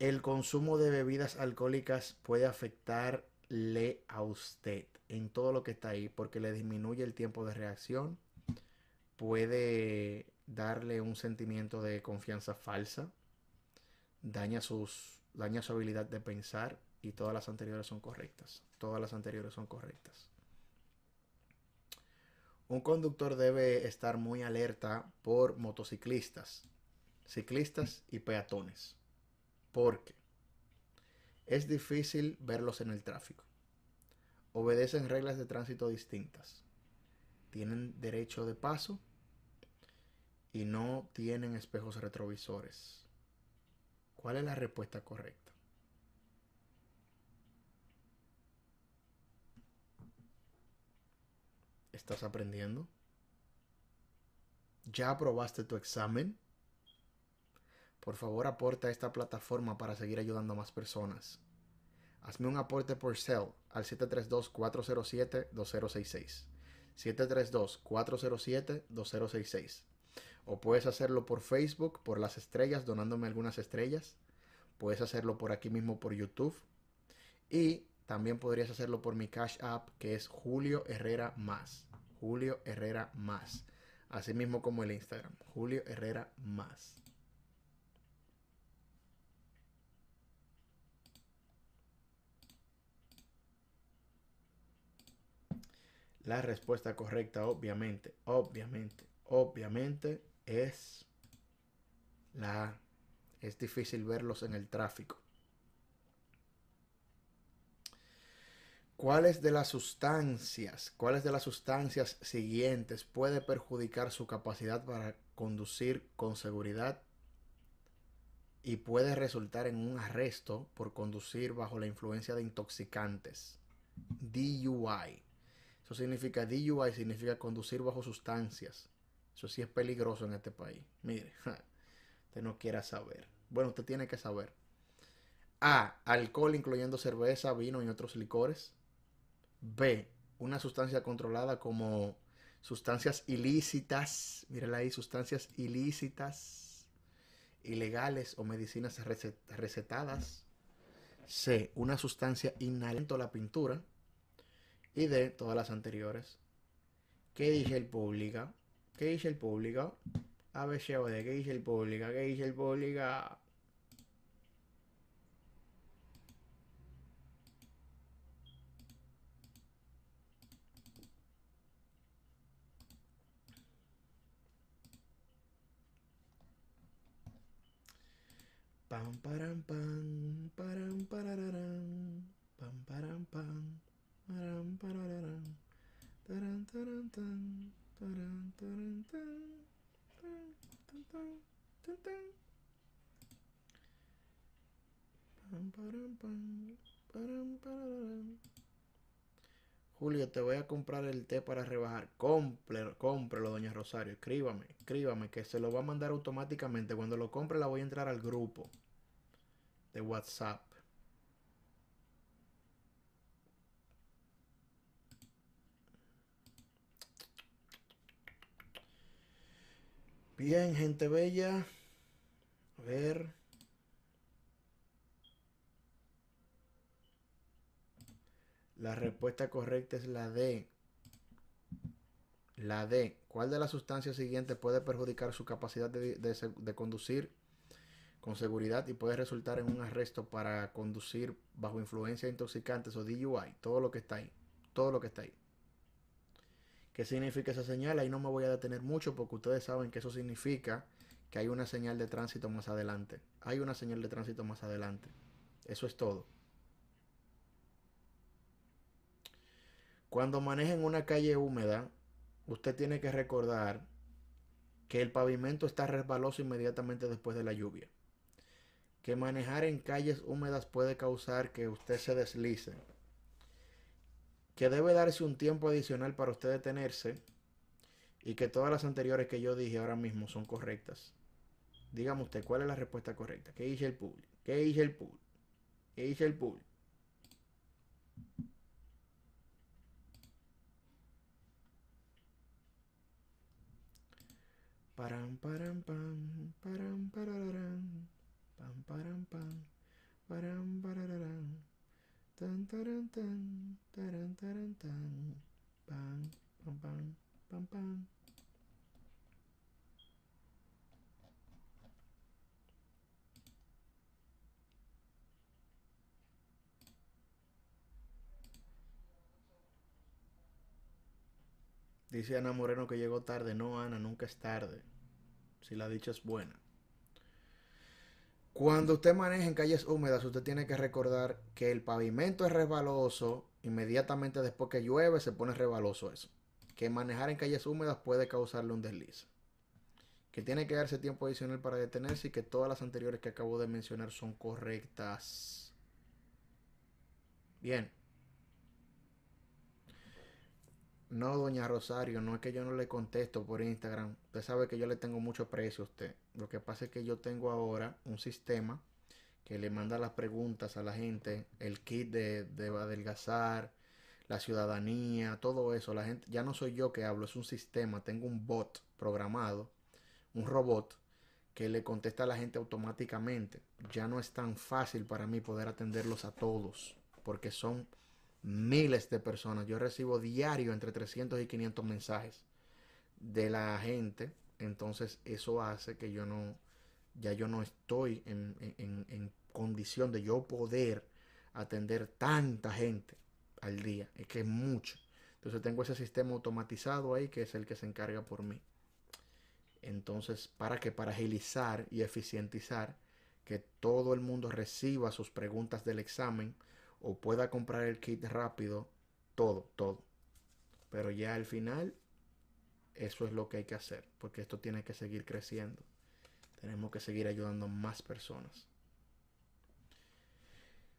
el consumo de bebidas alcohólicas puede afectarle a usted? En todo lo que está ahí, porque le disminuye el tiempo de reacción, puede darle un sentimiento de confianza falsa, daña, sus, daña su habilidad de pensar, y todas las anteriores son correctas. Todas las anteriores son correctas. Un conductor debe estar muy alerta por motociclistas, ciclistas y peatones, porque es difícil verlos en el tráfico. Obedecen reglas de tránsito distintas. Tienen derecho de paso y no tienen espejos retrovisores. ¿Cuál es la respuesta correcta? ¿Estás aprendiendo? ¿Ya aprobaste tu examen? Por favor, aporta a esta plataforma para seguir ayudando a más personas. Hazme un aporte por Zelle al siete tres dos, cuatro cero siete, dos cero seis seis. siete tres dos, cuatro cero siete, dos cero seis seis. O puedes hacerlo por Facebook, por las estrellas, donándome algunas estrellas. Puedes hacerlo por aquí mismo, por YouTube. Y también podrías hacerlo por mi Cash App, que es Julio Herrera Más. Julio Herrera Más. Así mismo como el Instagram. Julio Herrera Más. La respuesta correcta, obviamente, obviamente, obviamente, es la A. Es difícil verlos en el tráfico. ¿Cuáles de las sustancias, cuáles de las sustancias siguientes puede perjudicar su capacidad para conducir con seguridad y puede resultar en un arresto por conducir bajo la influencia de intoxicantes? D U I. Eso significa, D U I significa conducir bajo sustancias. Eso sí es peligroso en este país. Mire, ja, usted no quiera saber. Bueno, usted tiene que saber. A, alcohol incluyendo cerveza, vino y otros licores. B, una sustancia controlada como sustancias ilícitas. Mírala ahí, sustancias ilícitas, ilegales o medicinas recet- recetadas. C, una sustancia inhalando la pintura. Y de todas las anteriores. ¿Qué dice el público? ¿Qué dice el público? A ver, ¿qué dice el público? ¿Qué dice el público? Pam, param, pam, param, parararán, pam, param, pam. Julio, te voy a comprar el té para rebajar. Cómprelo, cómprelo, doña Rosario. Escríbame, escríbame, que se lo va a mandar automáticamente. Cuando lo compre, la voy a entrar al grupo de WhatsApp. Bien, gente bella. A ver. La respuesta correcta es la D. La D. ¿Cuál de las sustancias siguientes puede perjudicar su capacidad de, de, de conducir con seguridad y puede resultar en un arresto para conducir bajo influencia de intoxicantes o D U I? Todo lo que está ahí. Todo lo que está ahí. ¿Qué significa esa señal? Ahí no me voy a detener mucho porque ustedes saben que eso significa que hay una señal de tránsito más adelante. Hay una señal de tránsito más adelante. Eso es todo. Cuando manejen una calle húmeda, usted tiene que recordar que el pavimento está resbaloso inmediatamente después de la lluvia. Que manejar en calles húmedas puede causar que usted se deslice. Que debe darse un tiempo adicional para usted detenerse. Y que todas las anteriores que yo dije ahora mismo son correctas. Dígame usted, ¿cuál es la respuesta correcta? ¿Qué dice el público? ¿Qué dice el público? ¿Qué dice el público? Param, param, pam, param, parararán, pam, param, pam, param, parararán, tan, taran, tan, taran, taran, tan, pam, pam, pam, pam, pam. Dice Ana Moreno que llegó tarde. No, Ana, nunca es tarde. Si la dicha es buena. Cuando usted maneja en calles húmedas, usted tiene que recordar que el pavimento es resbaloso. Inmediatamente después que llueve se pone resbaloso eso. Que manejar en calles húmedas puede causarle un desliz. Que tiene que darse tiempo adicional para detenerse y que todas las anteriores que acabo de mencionar son correctas. Bien. No, doña Rosario, no es que yo no le contesto por Instagram. Usted sabe que yo le tengo mucho precio a usted. Lo que pasa es que yo tengo ahora un sistema que le manda las preguntas a la gente, el kit de, de adelgazar, la ciudadanía, todo eso. La gente, ya no soy yo que hablo, es un sistema. Tengo un bot programado, un robot que le contesta a la gente automáticamente. Ya no es tan fácil para mí poder atenderlos a todos porque son miles de personas. Yo recibo diario entre trescientos y quinientos mensajes de la gente. Entonces eso hace que yo no, ya yo no estoy en, en, en condición de yo poder atender tanta gente al día. Es que es mucho. Entonces tengo ese sistema automatizado ahí que es el que se encarga por mí. Entonces, ¿para qué? Para agilizar y eficientizar que todo el mundo reciba sus preguntas del examen o pueda comprar el kit rápido, todo, todo. Pero ya al final, eso es lo que hay que hacer, porque esto tiene que seguir creciendo. Tenemos que seguir ayudando a más personas.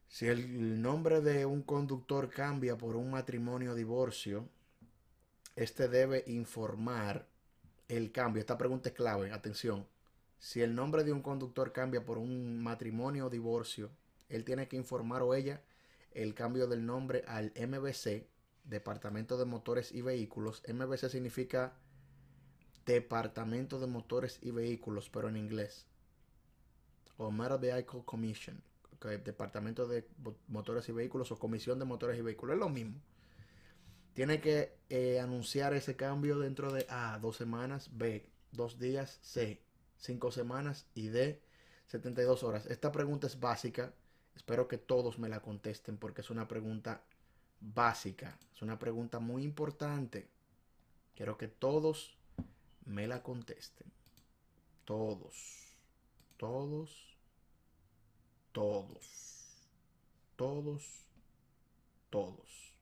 Si el nombre de un conductor cambia por un matrimonio o divorcio, este debe informar el cambio. Esta pregunta es clave, atención. Si el nombre de un conductor cambia por un matrimonio o divorcio, él tiene que informar o ella el cambio del nombre al M V C, Departamento de Motores y Vehículos. M V C significa Departamento de Motores y Vehículos, pero en inglés. O Motor Vehicle Commission, okay, Departamento de Motores y Vehículos o Comisión de Motores y Vehículos, es lo mismo. Tiene que eh, anunciar ese cambio dentro de A, dos semanas, B, dos días, C, cinco semanas y D, setenta y dos horas. Esta pregunta es básica. Espero que todos me la contesten porque es una pregunta básica. Es una pregunta muy importante. Quiero que todos me la contesten. Todos. Todos. Todos. Todos. Todos.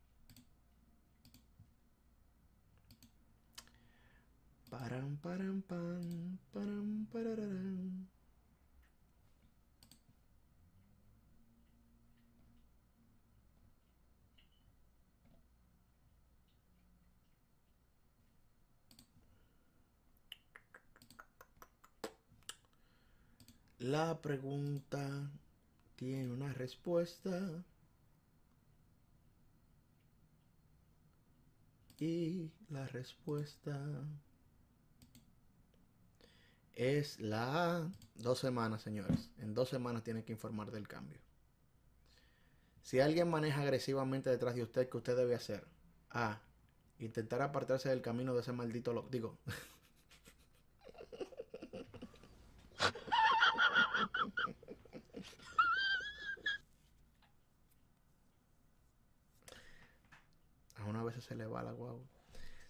Param, param, pam, param, parararán. La pregunta tiene una respuesta y la respuesta es la A. Dos semanas, señores. En dos semanas tienen que informar del cambio. Si alguien maneja agresivamente detrás de usted, ¿qué usted debe hacer? A. Intentar apartarse del camino de ese maldito loco. Digo. A una vez se le va la guagua.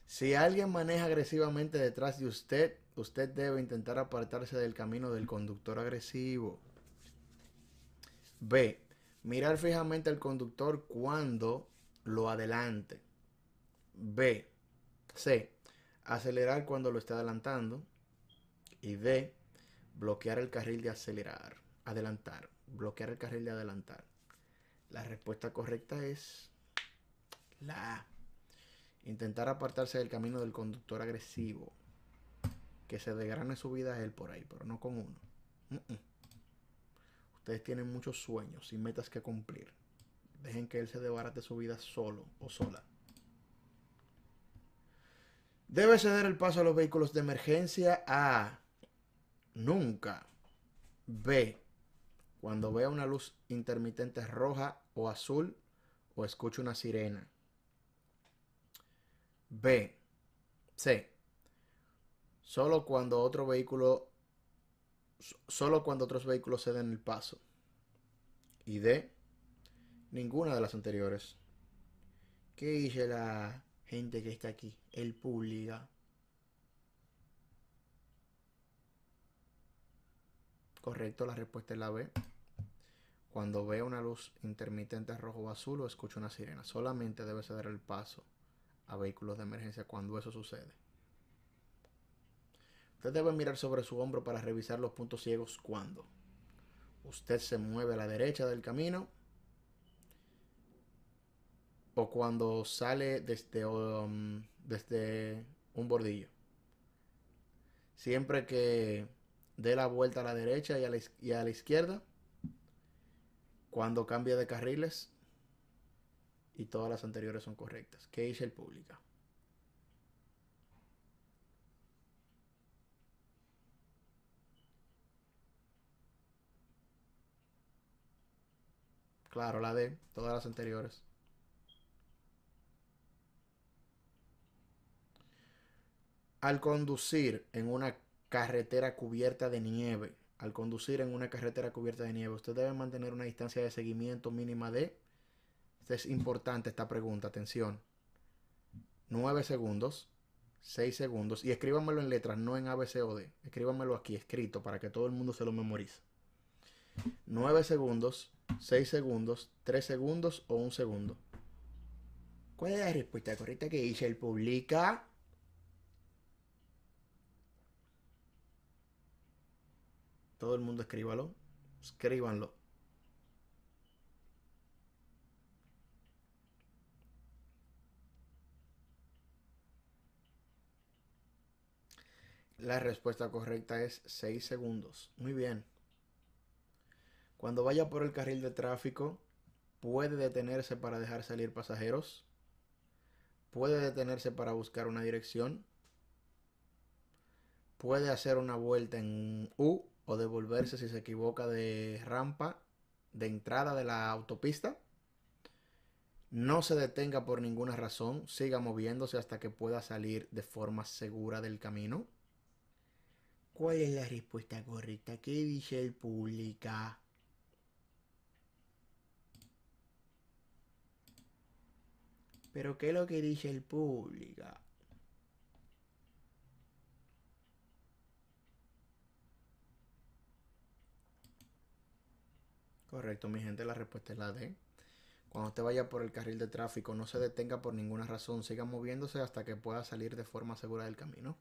Si alguien maneja agresivamente detrás de usted, usted debe intentar apartarse del camino del conductor agresivo. B. Mirar fijamente al conductor cuando lo adelante. B. C. Acelerar cuando lo esté adelantando. Y D. Bloquear el carril de acelerar. Adelantar. Bloquear el carril de adelantar. La respuesta correcta es la A. Intentar apartarse del camino del conductor agresivo. Que se desgrane su vida él por ahí, pero no con uno. Uh -uh. Ustedes tienen muchos sueños y metas que cumplir. Dejen que él se desbarate su vida solo o sola. Debe ceder el paso a los vehículos de emergencia. A. Nunca. B. Cuando vea una luz intermitente roja o azul o escuche una sirena. B. C. Solo cuando otro vehículo, solo cuando otros vehículos ceden el paso. Y D. Ninguna de las anteriores. ¿Qué dice la gente que está aquí? El público. Correcto, la respuesta es la B. Cuando vea una luz intermitente rojo o azul o escucha una sirena. Solamente debe ceder el paso a vehículos de emergencia cuando eso sucede. Usted debe mirar sobre su hombro para revisar los puntos ciegos cuando usted se mueve a la derecha del camino o cuando sale desde, um, desde un bordillo. Siempre que dé la vuelta a la derecha y a la, y a la izquierda, cuando cambie de carriles. Y todas las anteriores son correctas. ¿Qué dice el público? Claro, la D. Todas las anteriores. Al conducir en una carretera cubierta de nieve. Al conducir en una carretera cubierta de nieve. Usted debe mantener una distancia de seguimiento mínima de... Es importante esta pregunta, atención. nueve segundos, seis segundos. Y escríbamelo en letras, no en A B C O D. Escríbamelo aquí, escrito, para que todo el mundo se lo memorice. nueve segundos, seis segundos, tres segundos o un segundo. ¿Cuál es la respuesta correcta que dice el público? Todo el mundo escríbalo. Escríbanlo. La respuesta correcta es seis segundos. Muy bien. Cuando vaya por el carril de tráfico, puede detenerse para dejar salir pasajeros. Puede detenerse para buscar una dirección. Puede hacer una vuelta en U o devolverse si se equivoca de rampa de entrada de la autopista. No se detenga por ninguna razón. Siga moviéndose hasta que pueda salir de forma segura del camino. ¿Cuál es la respuesta correcta? ¿Qué dice el público? ¿Pero qué es lo que dice el público? Correcto, mi gente, la respuesta es la D. Cuando usted vaya por el carril de tráfico, no se detenga por ninguna razón. Siga moviéndose hasta que pueda salir de forma segura del camino.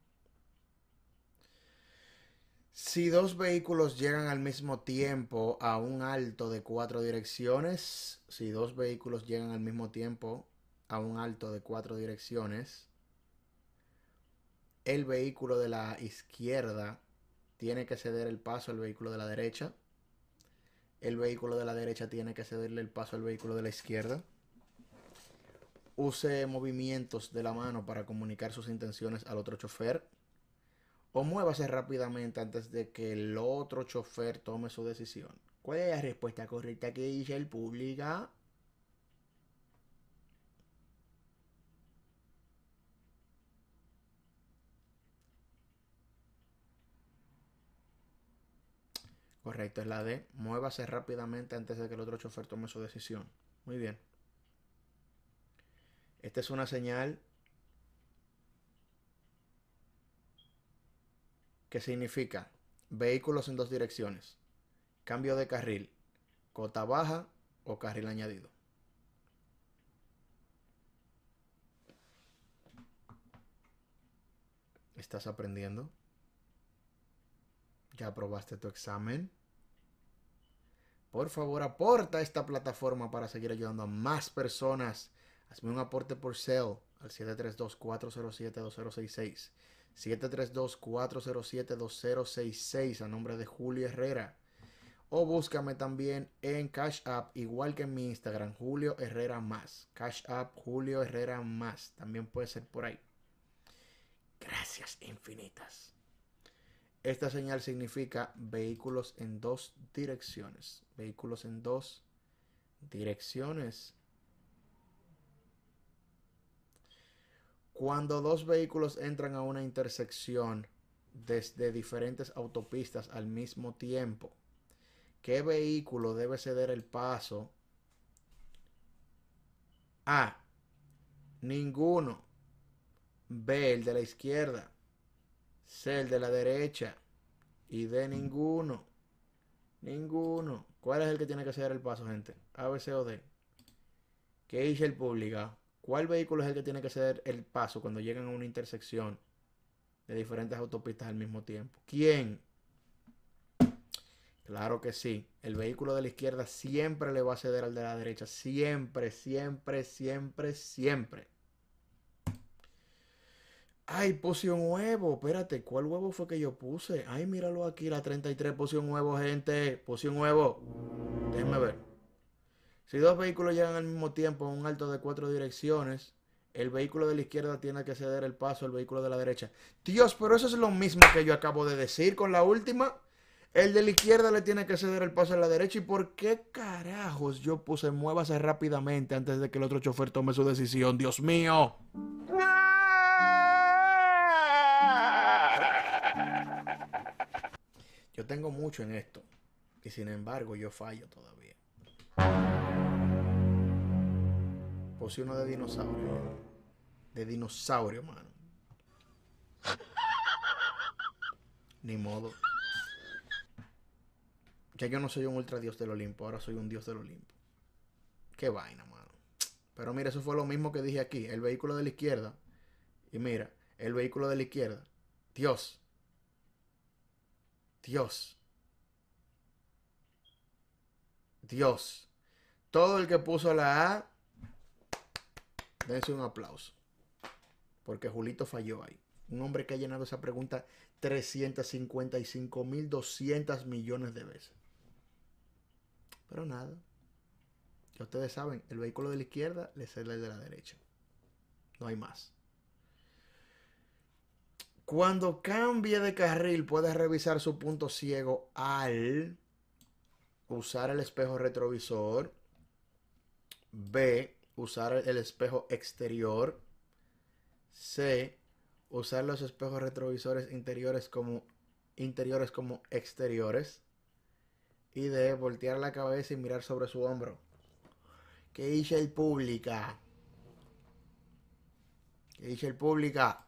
Si dos vehículos llegan al mismo tiempo a un alto de cuatro direcciones, si dos vehículos llegan al mismo tiempo a un alto de cuatro direcciones, el vehículo de la izquierda tiene que ceder el paso al vehículo de la derecha. El vehículo de la derecha tiene que cederle el paso al vehículo de la izquierda. Use movimientos de la mano para comunicar sus intenciones al otro chofer. O muévase rápidamente antes de que el otro chofer tome su decisión. ¿Cuál es la respuesta correcta que dice el público? Correcto, es la D. Muévase rápidamente antes de que el otro chofer tome su decisión. Muy bien. Esta es una señal que significa vehículos en dos direcciones, cambio de carril, cota baja o carril añadido. ¿Estás aprendiendo? ¿Ya aprobaste tu examen? Por favor, aporta esta plataforma para seguir ayudando a más personas. Hazme un aporte por Zelle al siete tres dos, cuatro cero siete, dos cero seis seis. siete tres dos, cuatro cero siete, dos cero seis seis a nombre de Julio Herrera. O búscame también en Cash App, igual que en mi Instagram, Julio Herrera Más. Cash App, Julio Herrera Más. También puede ser por ahí. Gracias infinitas. Esta señal significa vehículos en dos direcciones. Vehículos en dos direcciones. Cuando dos vehículos entran a una intersección desde diferentes autopistas al mismo tiempo, ¿qué vehículo debe ceder el paso? A. Ninguno. B. El de la izquierda. C. El de la derecha. Y D. Ninguno. Ninguno. ¿Cuál es el que tiene que ceder el paso, gente? A, B, C o D. ¿Qué dice el público? ¿Cuál vehículo es el que tiene que ceder el paso cuando llegan a una intersección de diferentes autopistas al mismo tiempo? ¿Quién? Claro que sí. El vehículo de la izquierda siempre le va a ceder al de la derecha. Siempre, siempre, siempre, siempre. Ay, puse un huevo. Espérate, ¿cuál huevo fue que yo puse? Ay, míralo aquí, la treinta y tres. Puse un huevo, gente. Puse un huevo. Déjenme ver. Si dos vehículos llegan al mismo tiempo a un alto de cuatro direcciones, el vehículo de la izquierda tiene que ceder el paso al vehículo de la derecha. Dios, pero eso es lo mismo que yo acabo de decir con la última. El de la izquierda le tiene que ceder el paso a la derecha. ¿Y por qué carajos yo puse muévase rápidamente antes de que el otro chofer tome su decisión? ¡Dios mío! Yo tengo mucho en esto y sin embargo yo fallo todavía. Puse uno de dinosaurio. De dinosaurio, mano. Ni modo. Ya yo no soy un ultra dios del Olimpo. Ahora soy un dios del Olimpo. Qué vaina, mano. Pero mira, eso fue lo mismo que dije aquí. El vehículo de la izquierda. Y mira, el vehículo de la izquierda. Dios. Dios. Dios. Todo el que puso la A, dense un aplauso, porque Julito falló ahí. Un hombre que ha llenado esa pregunta trescientos cincuenta y cinco mil doscientos millones de veces. Pero nada, ya ustedes saben, el vehículo de la izquierda le cede el de la derecha. No hay más. Cuando cambie de carril, puedes revisar su punto ciego al usar el espejo retrovisor. B. Usar el espejo exterior. C. Usar los espejos retrovisores interiores como, interiores como exteriores. Y D. Voltear la cabeza y mirar sobre su hombro. ¿Qué dice el público? ¿Qué dice el público?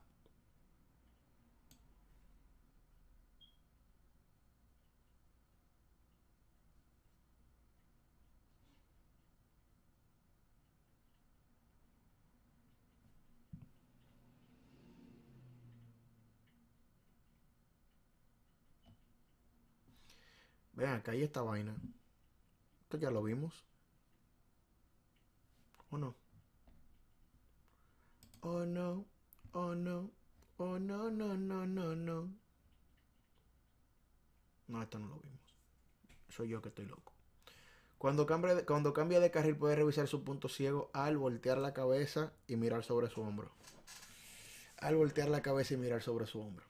Ven acá, hay esta vaina. Esto ya lo vimos. ¿O no? Oh no, oh no, oh no, no, no, no, no. No, esto no lo vimos. Soy yo que estoy loco. Cuando cambia de, cuando cambia de carril puede revisar su punto ciego al voltear la cabeza y mirar sobre su hombro. Al voltear la cabeza y mirar sobre su hombro.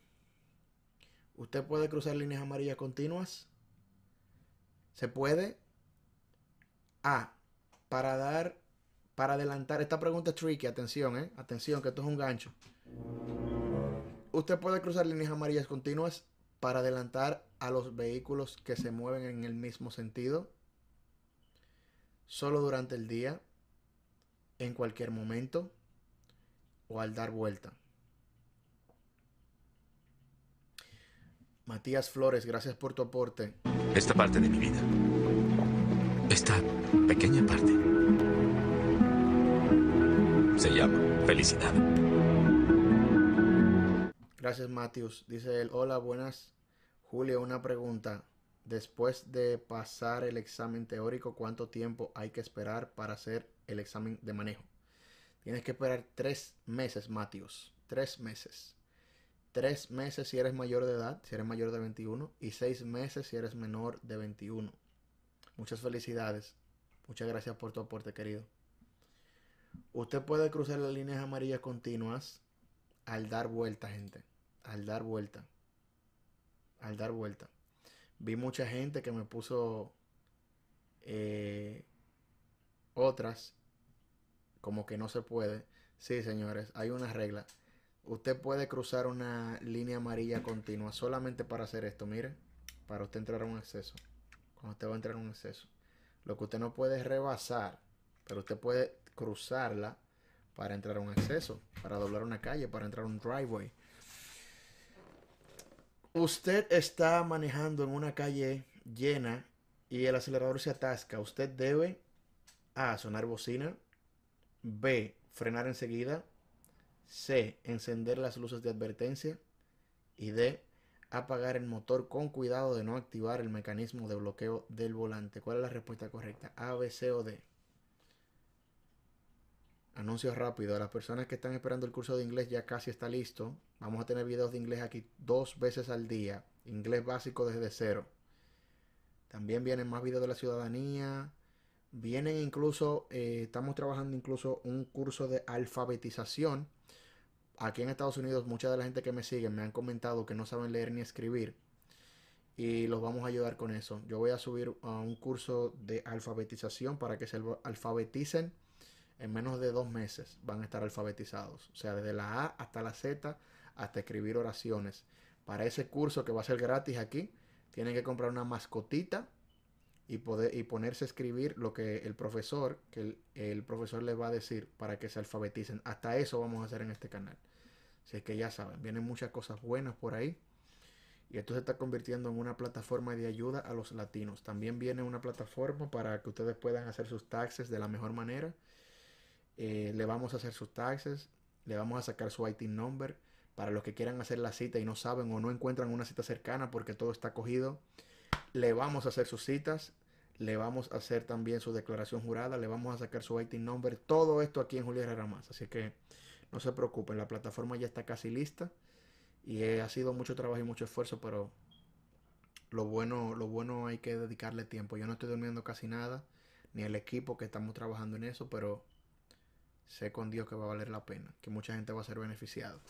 Usted puede cruzar líneas amarillas continuas. Se puede. Ah, para dar, para adelantar. Esta pregunta es tricky. Atención, eh. Atención, que esto es un gancho. Usted puede cruzar líneas amarillas continuas para adelantar a los vehículos que se mueven en el mismo sentido. Solo durante el día, en cualquier momento o al dar vuelta. Matías Flores, gracias por tu aporte. Esta parte de mi vida, esta pequeña parte, se llama felicidad. Gracias, Matius. Dice él, hola, buenas. Julio, una pregunta. Después de pasar el examen teórico, ¿cuánto tiempo hay que esperar para hacer el examen de manejo? Tienes que esperar tres meses, Matius. Tres meses. Tres meses si eres mayor de edad, si eres mayor de veintiuno. Y seis meses si eres menor de veintiuno. Muchas felicidades. Muchas gracias por tu aporte, querido. Usted puede cruzar las líneas amarillas continuas al dar vuelta, gente. Al dar vuelta. Al dar vuelta. Vi mucha gente que me puso eh, otras, como que no se puede. Sí, señores, hay una regla. Usted puede cruzar una línea amarilla continua solamente para hacer esto. Mire, para usted entrar a un exceso. Cuando usted va a entrar a un exceso. Lo que usted no puede es rebasar, pero usted puede cruzarla para entrar a un exceso, para doblar una calle, para entrar a un driveway. Usted está manejando en una calle llena y el acelerador se atasca. Usted debe A, sonar bocina, B, frenar enseguida, C, encender las luces de advertencia y D, apagar el motor con cuidado de no activar el mecanismo de bloqueo del volante. ¿Cuál es la respuesta correcta? A, B, C o D. Anuncio rápido, a las personas que están esperando el curso de inglés ya casi está listo. Vamos a tener videos de inglés aquí dos veces al día. Inglés básico desde cero. También vienen más videos de la ciudadanía. Vienen incluso, eh, estamos trabajando incluso un curso de alfabetización. Aquí en Estados Unidos mucha de la gente que me sigue me han comentado que no saben leer ni escribir. Y los vamos a ayudar con eso. Yo voy a subir uh, un curso de alfabetización para que se alfabeticen. En menos de dos meses van a estar alfabetizados. O sea, desde la A hasta la Z, hasta escribir oraciones. Para ese curso que va a ser gratis aquí, tienen que comprar una mascotita y, poder, y ponerse a escribir lo que el profesor, que el, el profesor les va a decir para que se alfabeticen. Hasta eso vamos a hacer en este canal. Así que ya saben, vienen muchas cosas buenas por ahí. Y esto se está convirtiendo en una plataforma de ayuda a los latinos. También viene una plataforma para que ustedes puedan hacer sus taxes de la mejor manera. Eh, le vamos a hacer sus taxes, le vamos a sacar su I T number para los que quieran hacer la cita y no saben o no encuentran una cita cercana porque todo está cogido. Le vamos a hacer sus citas, le vamos a hacer también su declaración jurada, le vamos a sacar su I T number, todo esto aquí en Julio Herrera Más. Así que no se preocupen, la plataforma ya está casi lista y eh, ha sido mucho trabajo y mucho esfuerzo, pero lo bueno, lo bueno hay que dedicarle tiempo. Yo no estoy durmiendo casi nada, ni el equipo que estamos trabajando en eso, pero sé con Dios que va a valer la pena, que mucha gente va a ser beneficiada.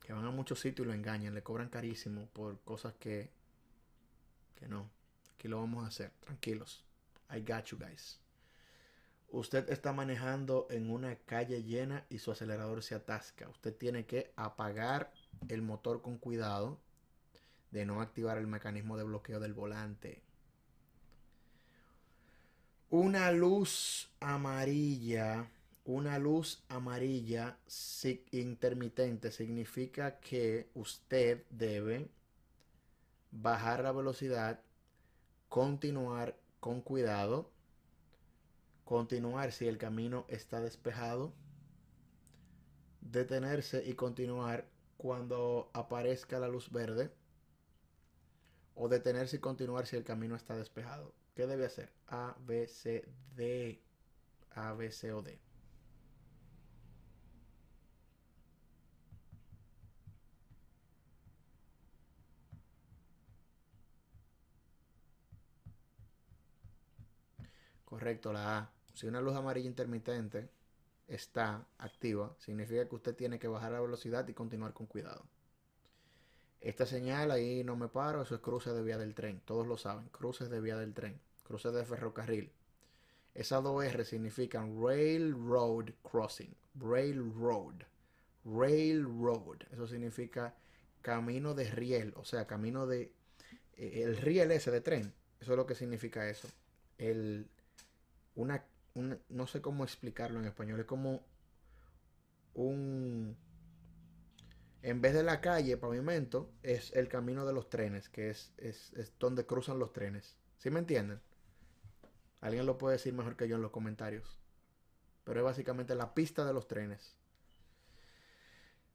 Que van a muchos sitios y lo engañan, le cobran carísimo por cosas que, que no. Aquí lo vamos a hacer, tranquilos. I got you guys. Usted está manejando en una calle llena y su acelerador se atasca. Usted tiene que apagar el motor con cuidado de no activar el mecanismo de bloqueo del volante. Una luz amarilla, una luz amarilla intermitente significa que usted debe bajar la velocidad, continuar con cuidado, continuar si el camino está despejado, detenerse y continuar cuando aparezca la luz verde o detenerse y continuar si el camino está despejado. ¿Qué debe hacer? A, B, C, D. A, B, C o D. Correcto, la A. Si una luz amarilla intermitente está activa, significa que usted tiene que bajar la velocidad y continuar con cuidado. Esta señal, ahí no me paro, eso es cruce de vía del tren. Todos lo saben, cruces de vía del tren, cruces de ferrocarril. Esas dos R significan railroad crossing, railroad, railroad. Eso significa camino de riel, o sea, camino de... Eh, el riel ese de tren, eso es lo que significa eso. El, una, una, no sé cómo explicarlo en español, es como un... En vez de la calle, pavimento, es el camino de los trenes, que es, es, es donde cruzan los trenes. ¿Sí me entienden? Alguien lo puede decir mejor que yo en los comentarios. Pero es básicamente la pista de los trenes.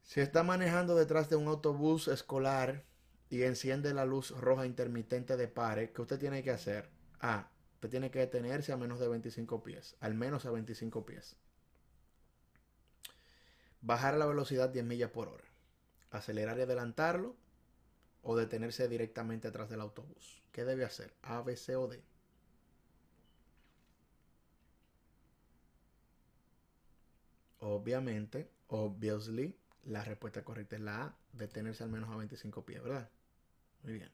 Si está manejando detrás de un autobús escolar y enciende la luz roja intermitente de pare, ¿qué usted tiene que hacer? A. Usted tiene que detenerse a menos de veinticinco pies. Al menos a veinticinco pies. Bajar la velocidad diez millas por hora. Acelerar y adelantarlo, o detenerse directamente atrás del autobús. ¿Qué debe hacer? A, B, C o D. Obviamente, obviously, la respuesta correcta es la A, detenerse al menos a veinticinco pies, ¿verdad? Muy bien.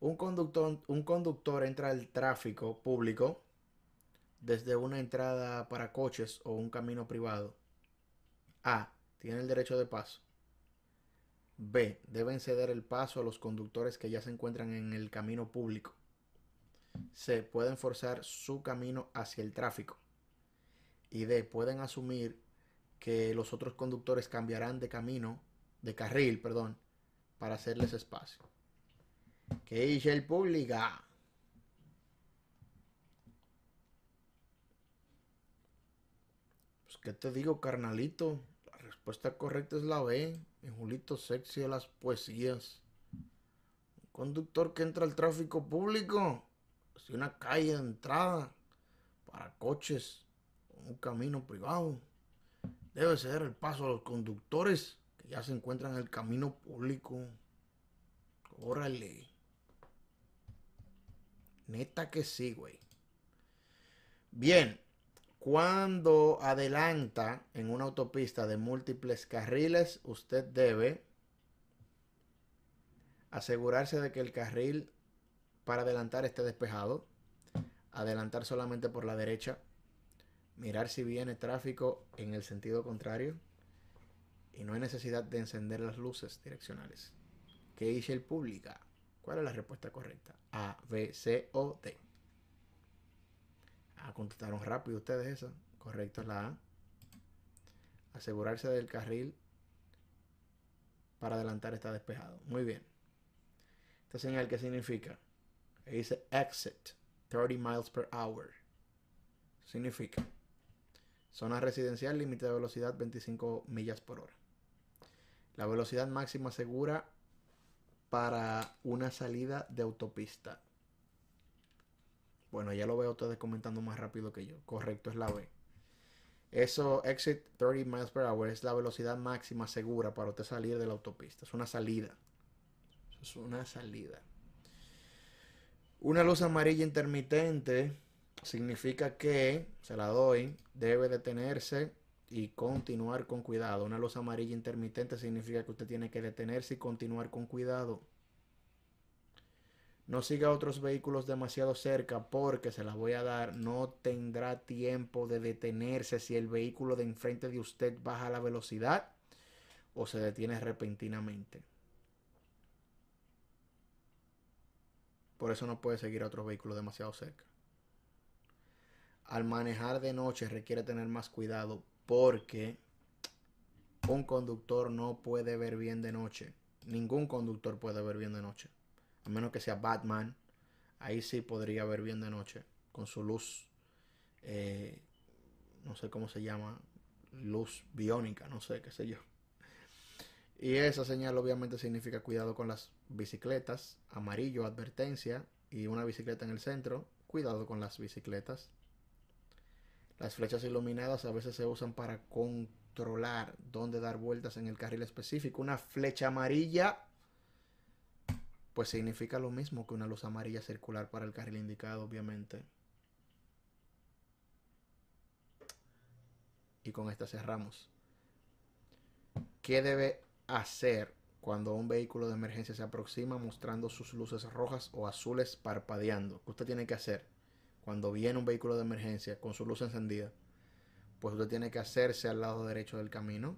Un conductor, un conductor entra al tráfico público desde una entrada para coches o un camino privado. A, tiene el derecho de paso. B, deben ceder el paso a los conductores que ya se encuentran en el camino público. C, pueden forzar su camino hacia el tráfico. Y D, pueden asumir que los otros conductores cambiarán de camino, de carril, perdón, para hacerles espacio. ¿Qué dice el público? Pues, ¿qué te digo, carnalito? La respuesta correcta es la B. En Julito Sexy de las poesías. Un conductor que entra al tráfico público, hacia una calle de entrada para coches, un camino privado, debe ceder el paso a los conductores que ya se encuentran en el camino público. Órale. Neta que sí, güey. Bien. Cuando adelanta en una autopista de múltiples carriles, usted debe asegurarse de que el carril para adelantar esté despejado, adelantar solamente por la derecha, mirar si viene tráfico en el sentido contrario y no hay necesidad de encender las luces direccionales. ¿Qué dice el público? ¿Cuál es la respuesta correcta? A, B, C o D. Ah, contestaron rápido ustedes eso. Correcto es la A. Asegurarse del carril para adelantar está despejado. Muy bien. Esta señal, ¿qué significa? Ahí dice exit, thirty miles per hour. Significa zona residencial, límite de velocidad veinticinco millas por hora. La velocidad máxima segura para una salida de autopista. Bueno, ya lo veo ustedes comentando más rápido que yo. Correcto, es la B. Eso, exit thirty miles per hour, es la velocidad máxima segura para usted salir de la autopista. Es una salida. Es una salida. Una luz amarilla intermitente significa que, se la doy, debe detenerse y continuar con cuidado. Una luz amarilla intermitente significa que usted tiene que detenerse y continuar con cuidado. No siga otros vehículos demasiado cerca porque, se las voy a dar, no tendrá tiempo de detenerse si el vehículo de enfrente de usted baja la velocidad o se detiene repentinamente. Por eso no puede seguir a otros vehículos demasiado cerca. Al manejar de noche requiere tener más cuidado porque un conductor no puede ver bien de noche. Ningún conductor puede ver bien de noche. A menos que sea Batman, ahí sí podría ver bien de noche, con su luz, eh, no sé cómo se llama, luz biónica, no sé, qué sé yo. Y esa señal obviamente significa cuidado con las bicicletas, amarillo, advertencia, y una bicicleta en el centro, cuidado con las bicicletas. Las flechas iluminadas a veces se usan para controlar dónde dar vueltas en el carril específico. Una flecha amarilla pues significa lo mismo que una luz amarilla circular para el carril indicado, obviamente. y con esta cerramos. ¿Qué debe hacer cuando un vehículo de emergencia se aproxima mostrando sus luces rojas o azules parpadeando? ¿Qué usted tiene que hacer cuando viene un vehículo de emergencia con su luz encendida? Pues usted tiene que hacerse al lado derecho del camino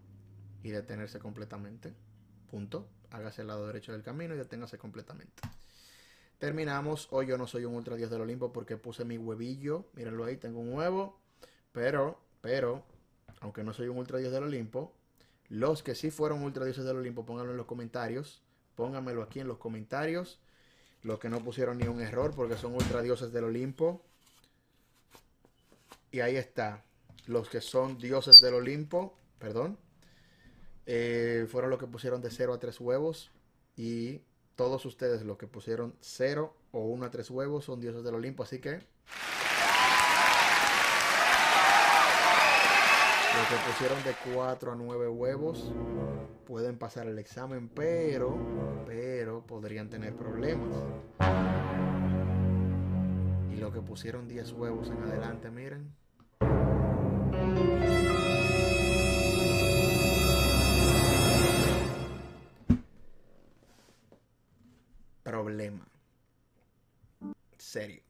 y detenerse completamente. Punto. Hágase al lado derecho del camino y deténgase completamente. Terminamos. Hoy yo no soy un ultra dios del Olimpo porque puse mi huevillo. Mírenlo ahí, tengo un huevo. Pero, pero, aunque no soy un ultra dios del Olimpo, los que sí fueron ultra dioses del Olimpo, pónganlo en los comentarios. Pónganmelo aquí en los comentarios. Los que no pusieron ni un error porque son ultra dioses del Olimpo. Y ahí está. Los que son dioses del Olimpo, perdón, eh, fueron los que pusieron de cero a tres huevos. Y todos ustedes, los que pusieron cero o uno a tres huevos, son dioses del Olimpo. Así que... los que pusieron de cuatro a nueve huevos pueden pasar el examen, pero, pero podrían tener problemas. Y los que pusieron diez huevos en adelante, miren. Problema. Serio.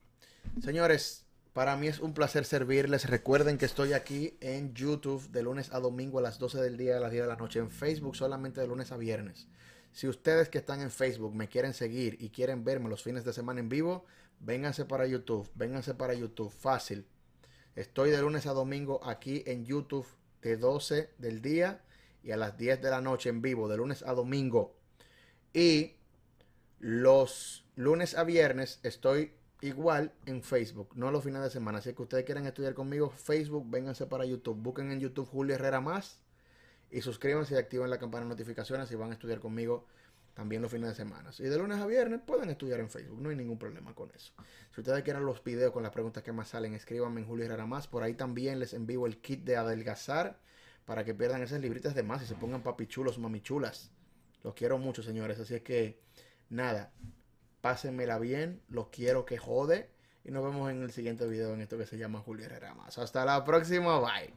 Señores, para mí es un placer servirles. Recuerden que estoy aquí en YouTube de lunes a domingo a las doce del día, a las diez de la noche. En Facebook solamente de lunes a viernes. Si ustedes que están en Facebook me quieren seguir y quieren verme los fines de semana en vivo, vénganse para YouTube, vénganse para YouTube. Fácil. Estoy de lunes a domingo aquí en YouTube de doce del día y a las diez de la noche en vivo, de lunes a domingo. Y los lunes a viernes estoy... igual en Facebook, no los fines de semana. Si es que ustedes quieren estudiar conmigo, Facebook, vénganse para YouTube. Busquen en YouTube Julio Herrera Más y suscríbanse y activen la campana de notificaciones y van a estudiar conmigo también los fines de semana. Y de lunes a viernes pueden estudiar en Facebook, no hay ningún problema con eso. Si ustedes quieren los videos con las preguntas que más salen, escríbanme en Julio Herrera Más. Por ahí también les envío el kit de adelgazar para que pierdan esas libritas de más y se pongan papichulos, mamichulas. Los quiero mucho, señores. Así es que, nada. Pásenmela bien, los quiero que jode. Y nos vemos en el siguiente video en esto que se llama Julio Herrera Más. Hasta la próxima, bye.